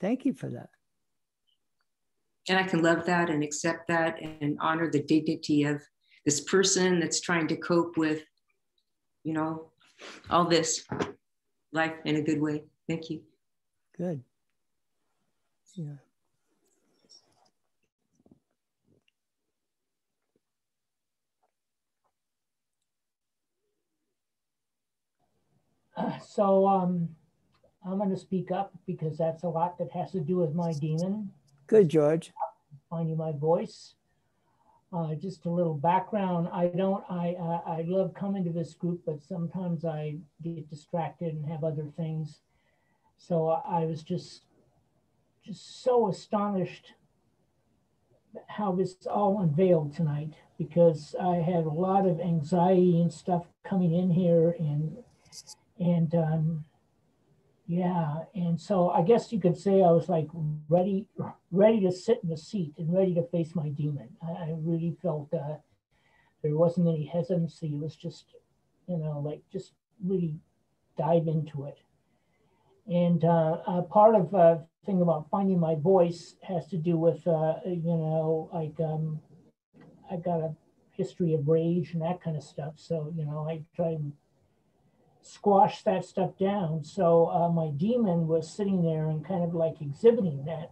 thank you for that. And I can love that and accept that and honor the dignity of this person that's trying to cope with, you know, all this life in a good way. Thank you. Good. Yeah. So I'm going to speak up because that's a lot that has to do with my demon. Good, George. Finding my voice. Just a little background. I love coming to this group, but sometimes I get distracted and have other things. So I was just so astonished how this all unveiled tonight, because I had a lot of anxiety and stuff coming in here, and so I guess you could say I was like ready to sit in the seat and ready to face my demon. I really felt there wasn't any hesitancy. It was just, you know, like just really dive into it. And part of the thing about finding my voice has to do with, I've got a history of rage and that kind of stuff. So, I try and squash that stuff down. So my demon was sitting there and kind of like exhibiting that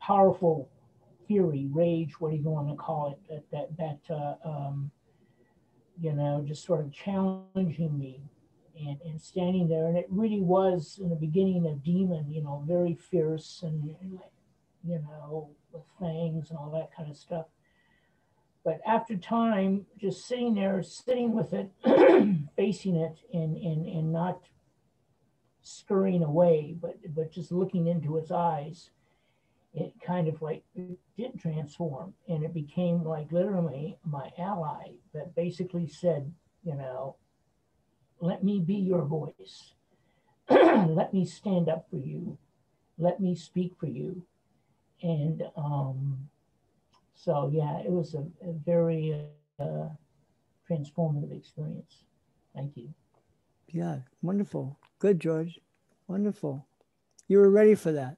powerful fury, rage, whatever you want to call it, just sort of challenging me and standing there. And it really was, in the beginning, a demon, very fierce and with fangs and all that kind of stuff. But after time, just sitting there, sitting with it, facing it, and not scurrying away, but just looking into its eyes, it kind of like did transform, and it became like literally my ally that basically said, let me be your voice. Let me stand up for you. Let me speak for you. And so, yeah, it was a very transformative experience. Thank you. Yeah, wonderful. Good, George. Wonderful. You were ready for that.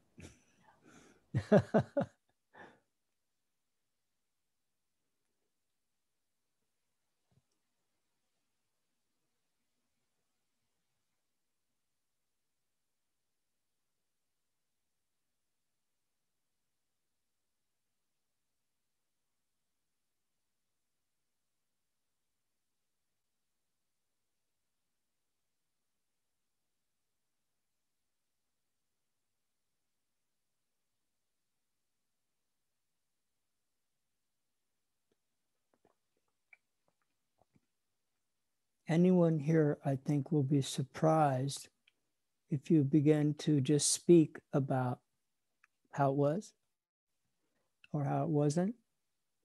Anyone here, I think, will be surprised if you begin to just speak about how it was or how it wasn't.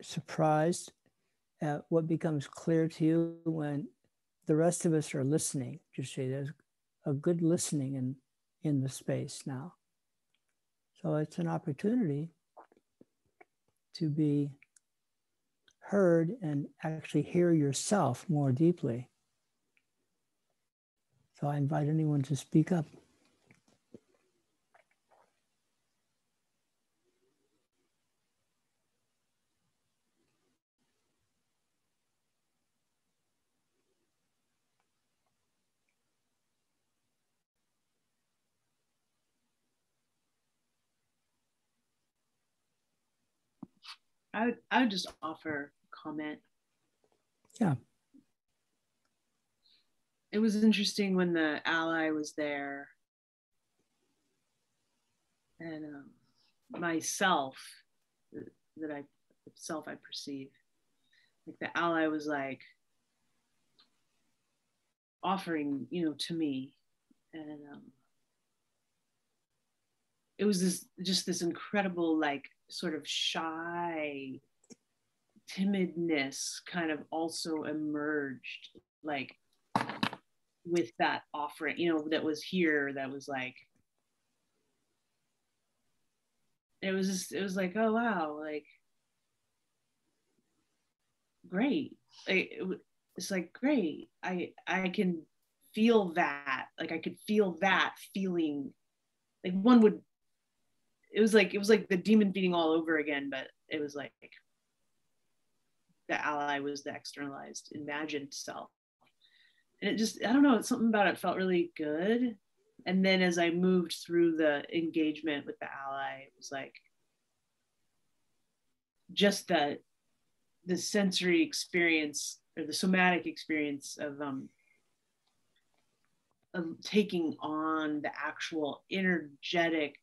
Surprised at what becomes clear to you when the rest of us are listening. Just say there's a good listening in the space now. So it's an opportunity to be heard and actually hear yourself more deeply. So I invite anyone to speak up. I would just offer a comment. Yeah. It was interesting when the ally was there and myself that I perceive, like the ally was like offering, to me. And it was just this incredible, like sort of shy timidness kind of also emerged, like with that offering, that was here, that was like, it was like, oh, wow, like, great. It's like, great. I can feel that. Like, I could feel that feeling. Like one would, it was like the demon feeding all over again, but it was like the ally was the externalized imagined self. And it just, I don't know, something about it felt really good. And then as I moved through the engagement with the ally, it was like just the sensory experience or the somatic experience of taking on the actual energetic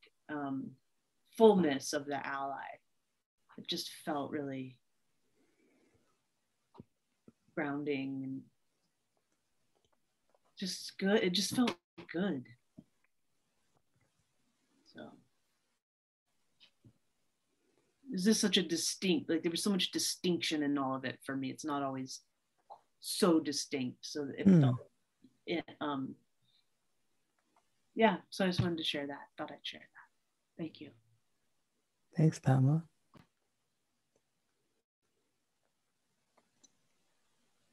fullness of the ally. It just felt really grounding and just good. It just felt good. So, is this such a distinct? Like there was so much distinction in all of it for me. It's not always so distinct. So it felt. Yeah. So I just wanted to share that. Thought I'd share that. Thank you. Thanks, Pamela.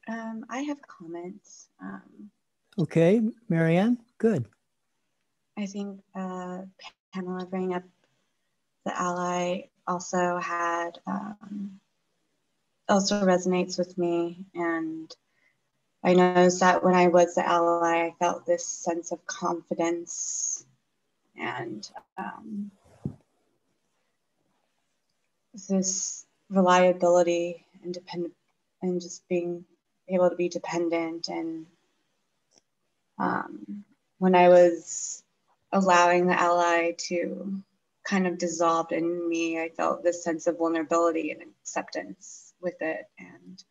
I have comments. Okay, Marianne, good. I think Pamela bringing up the ally also had, also resonates with me. And I noticed that when I was the ally, I felt this sense of confidence and this reliability and dependent, and just being able to be dependent. And when I was allowing the ally to kind of dissolve in me, I felt this sense of vulnerability and acceptance with it. And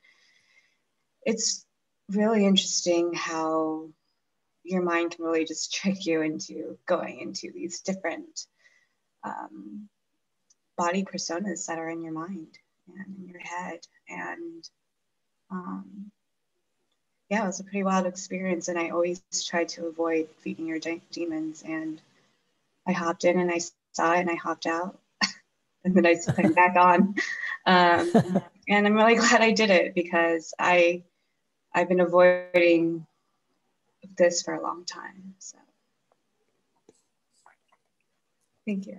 it's really interesting how your mind can really just trick you into going into these different body personas that are in your mind and in your head. And yeah, it was a pretty wild experience, and I always tried to avoid feeding your demons. And I hopped in and I saw it and I hopped out and then I went back on. And I'm really glad I did it, because I've been avoiding this for a long time. So thank you.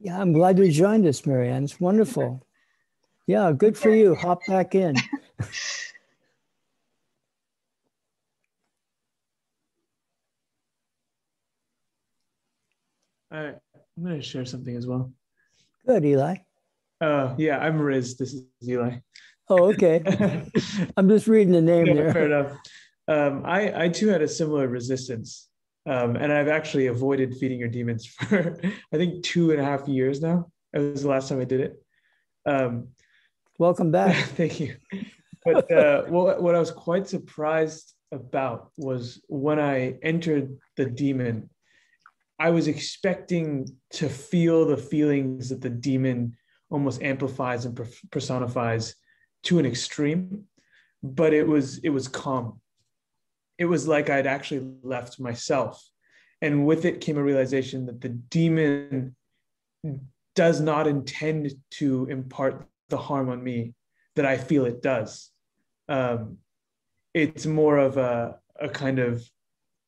Yeah, I'm glad you joined us, Marianne. It's wonderful. Yeah, good for you. Hop back in. I'm going to share something as well. Good, Eli. Yeah, I'm Riz. This is Eli. Oh, okay. I'm just reading the name there. Fair enough. I too had a similar resistance. And I've actually avoided feeding your demons for, I think, 2.5 years now. It was the last time I did it. Welcome back. Thank you. But what I was quite surprised about was when I entered the demon, I was expecting to feel the feelings that the demon almost amplifies and personifies to an extreme, but it was calm. It was like I'd actually left myself. And with it came a realization that the demon does not intend to impart the harm on me that I feel it does. It's more of a kind of,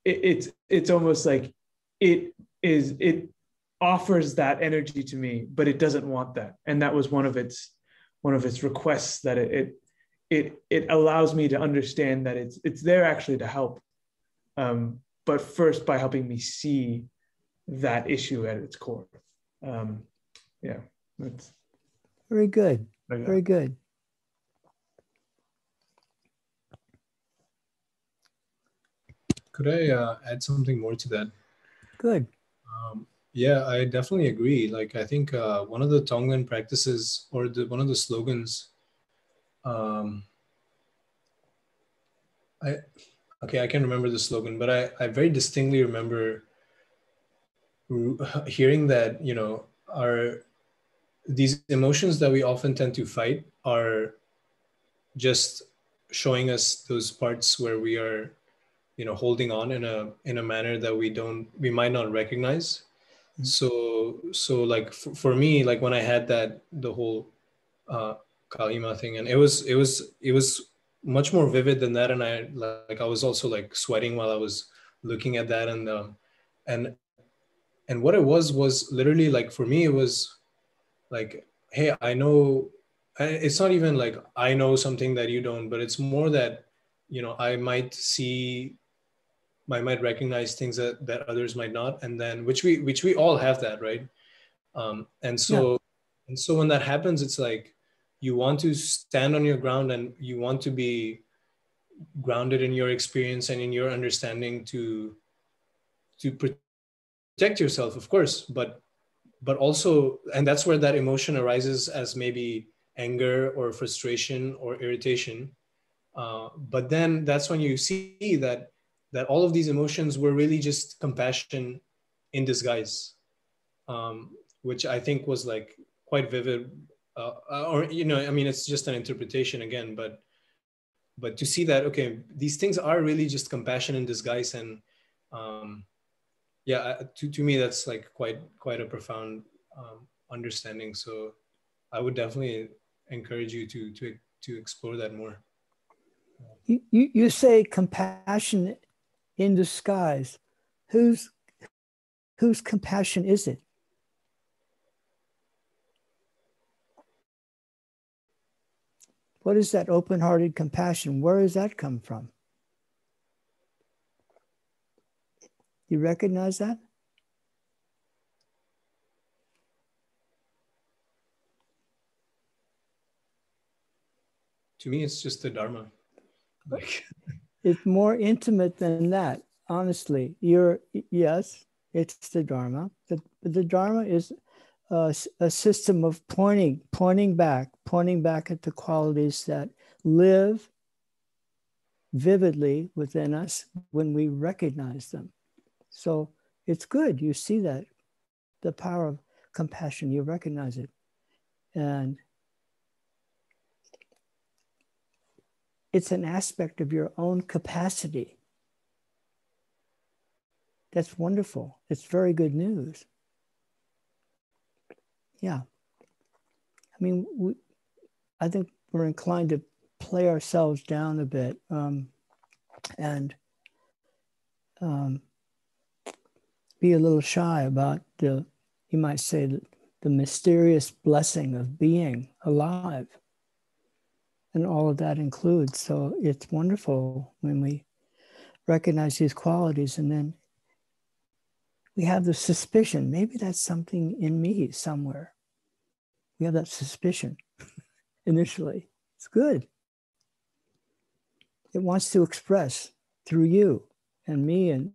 it's almost like it offers that energy to me, but it doesn't want that. And that was one of its requests, that it allows me to understand that it's there actually to help, but first by helping me see that issue at its core. Yeah, that's very good. Very good. Could I add something more to that? Good. Yeah, I definitely agree. Like, I think one of the Tonglen practices, or one of the slogans. I can't remember the slogan, but I very distinctly remember hearing that, you know, these emotions that we often tend to fight are just showing us those parts where we are, you know, holding on in a manner that we might not recognize. Mm-hmm. So like for me, like when I had the whole, Kali Ma thing, and it was much more vivid than that, and I was also like sweating while I was looking at that, and what it was literally, like, for me it was like, hey, I know, it's not even like I know something that you don't, but it's more that, you know, I might recognize things that others might not, and then which we all have that, right? And so when that happens, it's like you want to stand on your ground, and you want to be grounded in your experience and in your understanding to protect yourself, of course, but also, and that's where that emotion arises as maybe anger or frustration or irritation. But then that's when you see that all of these emotions were really just compassion in disguise, which I think was like quite vivid. Or, you know, I mean, it's just an interpretation again, but to see that, okay, these things are really just compassion in disguise. And yeah, to me, that's like quite a profound understanding. So I would definitely encourage you to explore that more. You say compassion in disguise. Who's Whose compassion is it? What is that open-hearted compassion? Where does that come from? You recognize that? To me, it's just the Dharma. It's more intimate than that, honestly. Yes, it's the Dharma. The Dharma is a system of pointing back at the qualities that live vividly within us when we recognize them. So it's good. You see that, the power of compassion, you recognize it. And it's an aspect of your own capacity. That's wonderful. It's very good news. Yeah. I mean, I think we're inclined to play ourselves down a bit. Be a little shy about the, you might say, the mysterious blessing of being alive. And all of that includes. So it's wonderful when we recognize these qualities, and then we have the suspicion, maybe that's something in me somewhere. We have that suspicion initially. It's good. It wants to express through you and me and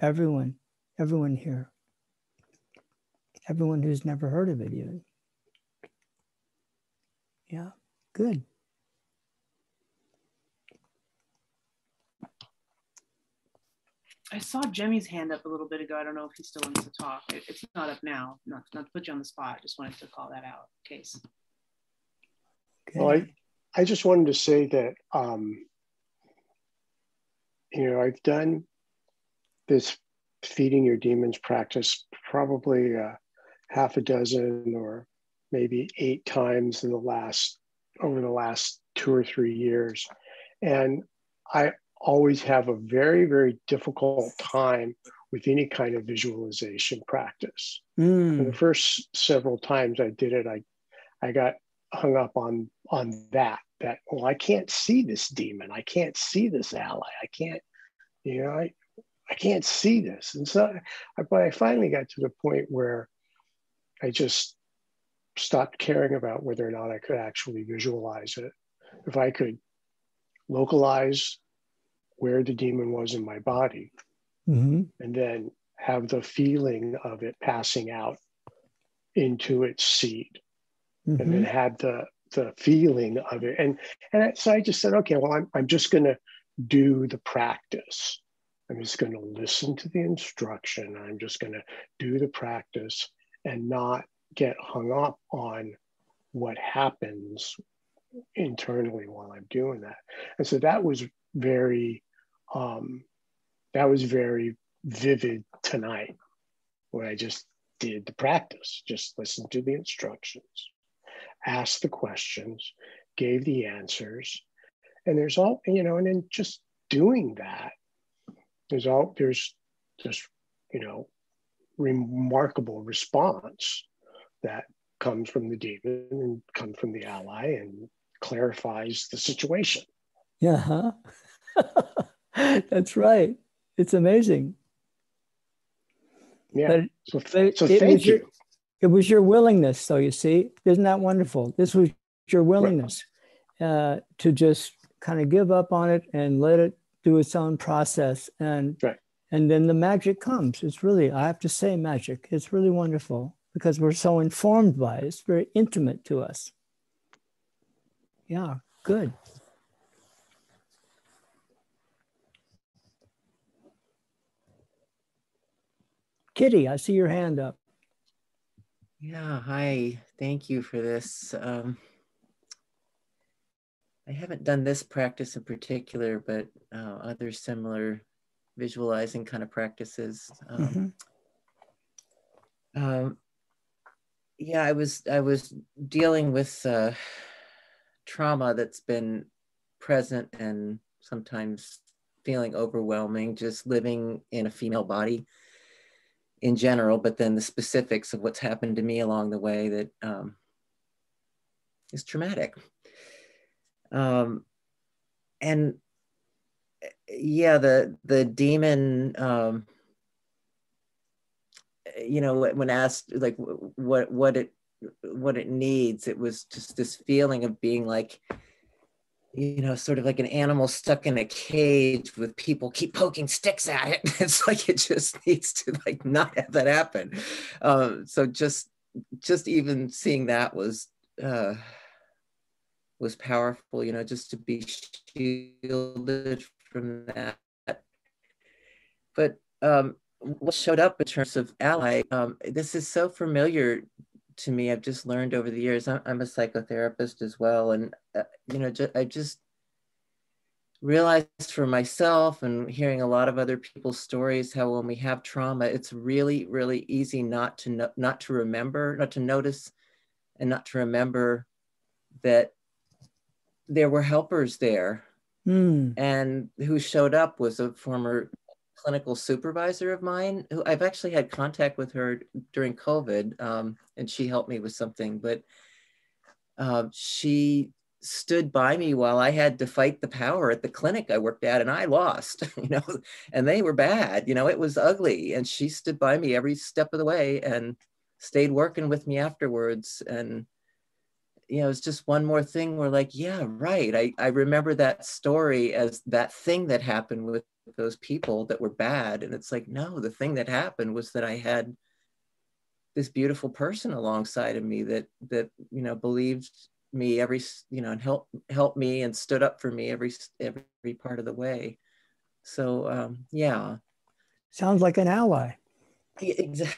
everyone here, everyone who's never heard of it even. Yeah, good. I saw Jemmy's hand up a little bit ago. I don't know if he still wants to talk. It's not up now. Not to put you on the spot. I just wanted to call that out in case. Okay. Well, I just wanted to say that, I've done this Feeding Your Demons practice probably half a dozen or maybe 8 times over the last 2 or 3 years. And I always have a very, very difficult time with any kind of visualization practice. Mm. The first several times I did it, I got hung up on that, well, I can't see this demon. I can't see this ally. I can't, I can't see this. And so I finally got to the point where I just stopped caring about whether or not I could actually visualize it. If I could localize where the demon was in my body, mm-hmm. and then have the feeling of it passing out into its seed, mm-hmm. and then have the feeling of it. And so I just said, okay, well, I'm just going to do the practice. I'm just going to listen to the instruction. I'm just going to do the practice and not get hung up on what happens internally while I'm doing that. And so that was very vivid tonight, where I just did the practice, just listened to the instructions, asked the questions, gave the answers. And there's all, and then just doing that, there's just, remarkable response that comes from the demon and comes from the ally and clarifies the situation. Yeah. Uh-huh. That's right. It's amazing. Yeah. So thank you. It was your willingness, though, you see. Isn't that wonderful? This was your willingness to just kind of give up on it and let it do its own process. And right. And then the magic comes. It's really, I have to say, magic. It's really wonderful because we're so informed by it. It's very intimate to us. Yeah, good. Kitty, I see your hand up. Yeah, hi. Thank you for this. I haven't done this practice in particular, but other similar visualizing kind of practices. Yeah, I was dealing with trauma that's been present and sometimes feeling overwhelming, just living in a female body. in general, but then the specifics of what's happened to me along the way that is traumatic. And yeah, the demon, you know, when asked like what it needs, it was just this feeling of being like, you know, sort of like an animal stuck in a cage with people keep poking sticks at it. It's like, it just needs to like not have that happen. So just even seeing that was powerful, you know, just to be shielded from that. But what showed up in terms of ally, this is so familiar to me. I've just learned over the years, I'm a psychotherapist as well. And, you know, I just realized for myself and hearing a lot of other people's stories, how when we have trauma, it's really, really easy not to notice and not to remember that there were helpers there. Mm. And who showed up was a former clinical supervisor of mine, who I've actually had contact with her during COVID, and she helped me with something, but she stood by me while I had to fight the power at the clinic I worked at, and I lost, you know, and they were bad, you know, it was ugly, and she stood by me every step of the way and stayed working with me afterwards. And you know, it's just one more thing. We're like, yeah, right. I remember that story as that thing that happened with those people that were bad. And it's like, no, the thing that happened was that I had this beautiful person alongside of me that, you know, believed me every, you know, and helped me and stood up for me every part of the way. So, yeah. Sounds like an ally. Yeah, exactly.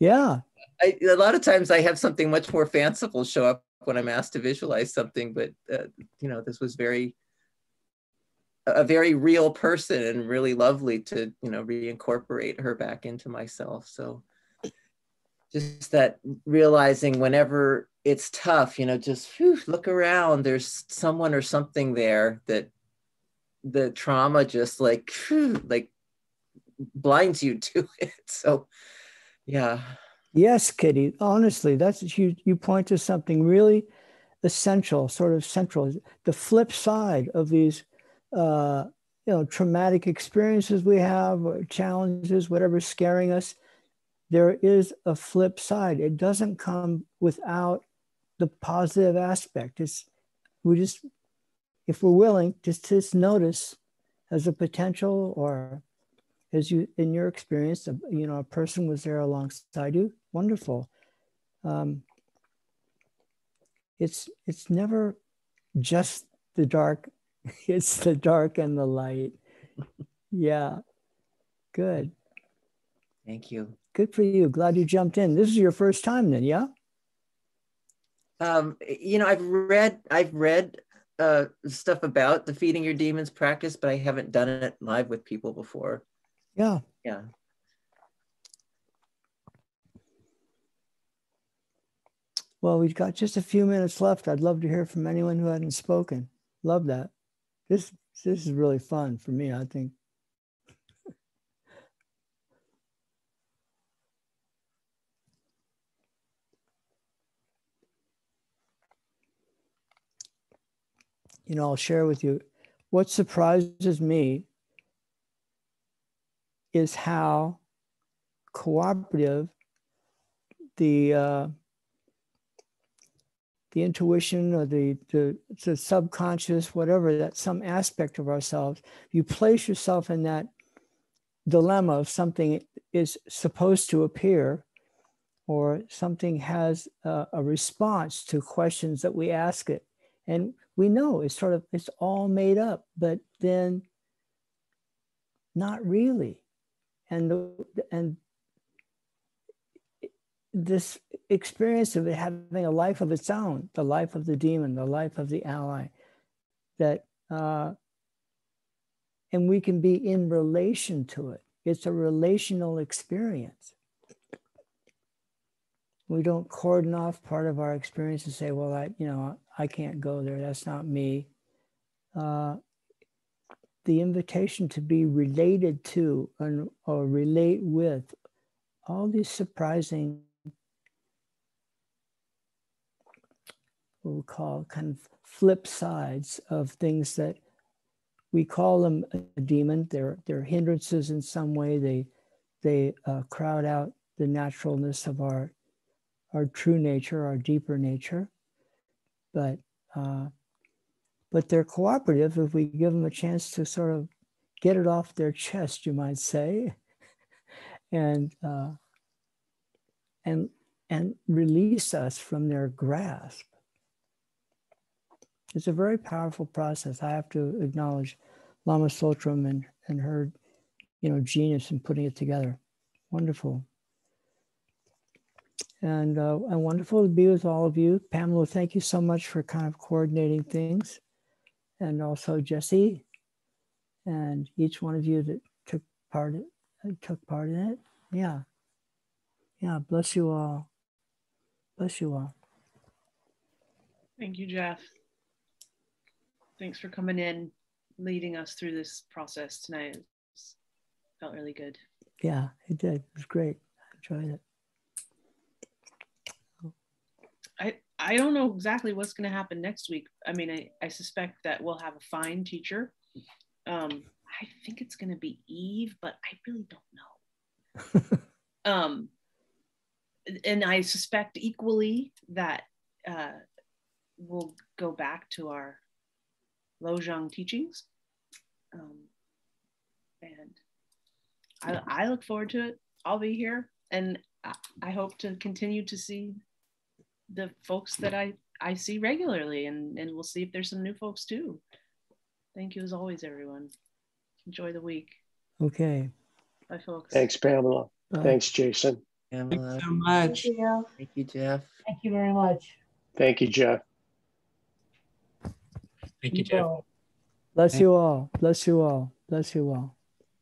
Yeah. A lot of times I have something much more fanciful show up when I'm asked to visualize something, but you know, this was a very real person and really lovely to, you know, reincorporate her back into myself. So just that realizing whenever it's tough, you know, just whew, look around, there's someone or something there that the trauma just like, whew, like blinds you to it. So, yeah. Yes, Kitty, honestly, that's you point to something really essential, sort of central. The flip side of these you know, traumatic experiences we have, or challenges, whatever's scaring us, there is a flip side. It doesn't come without the positive aspect. It's if we're willing, just notice as a potential, or as you, in your experience, you know, a person was there alongside you. Wonderful. It's never just the dark. It's the dark and the light. Yeah. Good. Thank you. Good for you. Glad you jumped in. This is your first time then, yeah? You know, I've read stuff about the Feeding Your Demons practice, but I haven't done it live with people before. Yeah. Yeah. Well, we've got just a few minutes left. I'd love to hear from anyone who hadn't spoken. Love that. This is really fun for me, I think. You know, I'll share with you what surprises me is how cooperative the intuition or the subconscious, whatever, that some aspect of ourselves, you place yourself in that dilemma of something is supposed to appear, or something has a response to questions that we ask it. And we know it's sort of, it's all made up, but then not really. And this experience of it having a life of its own, the life of the demon, the life of the ally, that, and we can be in relation to it. It's a relational experience. We don't cordon off part of our experience and say, well, I can't go there. That's not me. the invitation to be related to and, or relate with all these surprising, what we call kind of flip sides of things that we call them a demon. They're hindrances in some way. They crowd out the naturalness of our true nature, our deeper nature. But they're cooperative if we give them a chance to sort of get it off their chest, you might say, and release us from their grasp. It's a very powerful process. I have to acknowledge Lama Tsultrim and her, genius in putting it together. Wonderful. And wonderful to be with all of you. Pamela, thank you so much for kind of coordinating things. And also Jesse and each one of you that took part in it. Yeah. Yeah, bless you all. Bless you all. Thank you, Jeff. Thanks for coming in, leading us through this process tonight. It felt really good. Yeah, it did. It was great. I enjoyed it. I don't know exactly what's going to happen next week. I mean, I suspect that we'll have a fine teacher. I think it's going to be Eve, but I really don't know. And I suspect equally that we'll go back to our Lojong teachings. And I look forward to it. I'll be here. And I hope to continue to see the folks that I see regularly, and we'll see if there's some new folks too. Thank you as always, everyone. Enjoy the week. Okay. Bye, folks. Thanks, Pamela. Bye. Thanks, Jason. Pamela. Thanks so much. Thank you. Thank you, Jeff. Thank you very much. Thank you, Jeff. Thank you, Jeff. Bless you all. Bless you all. Bless you all.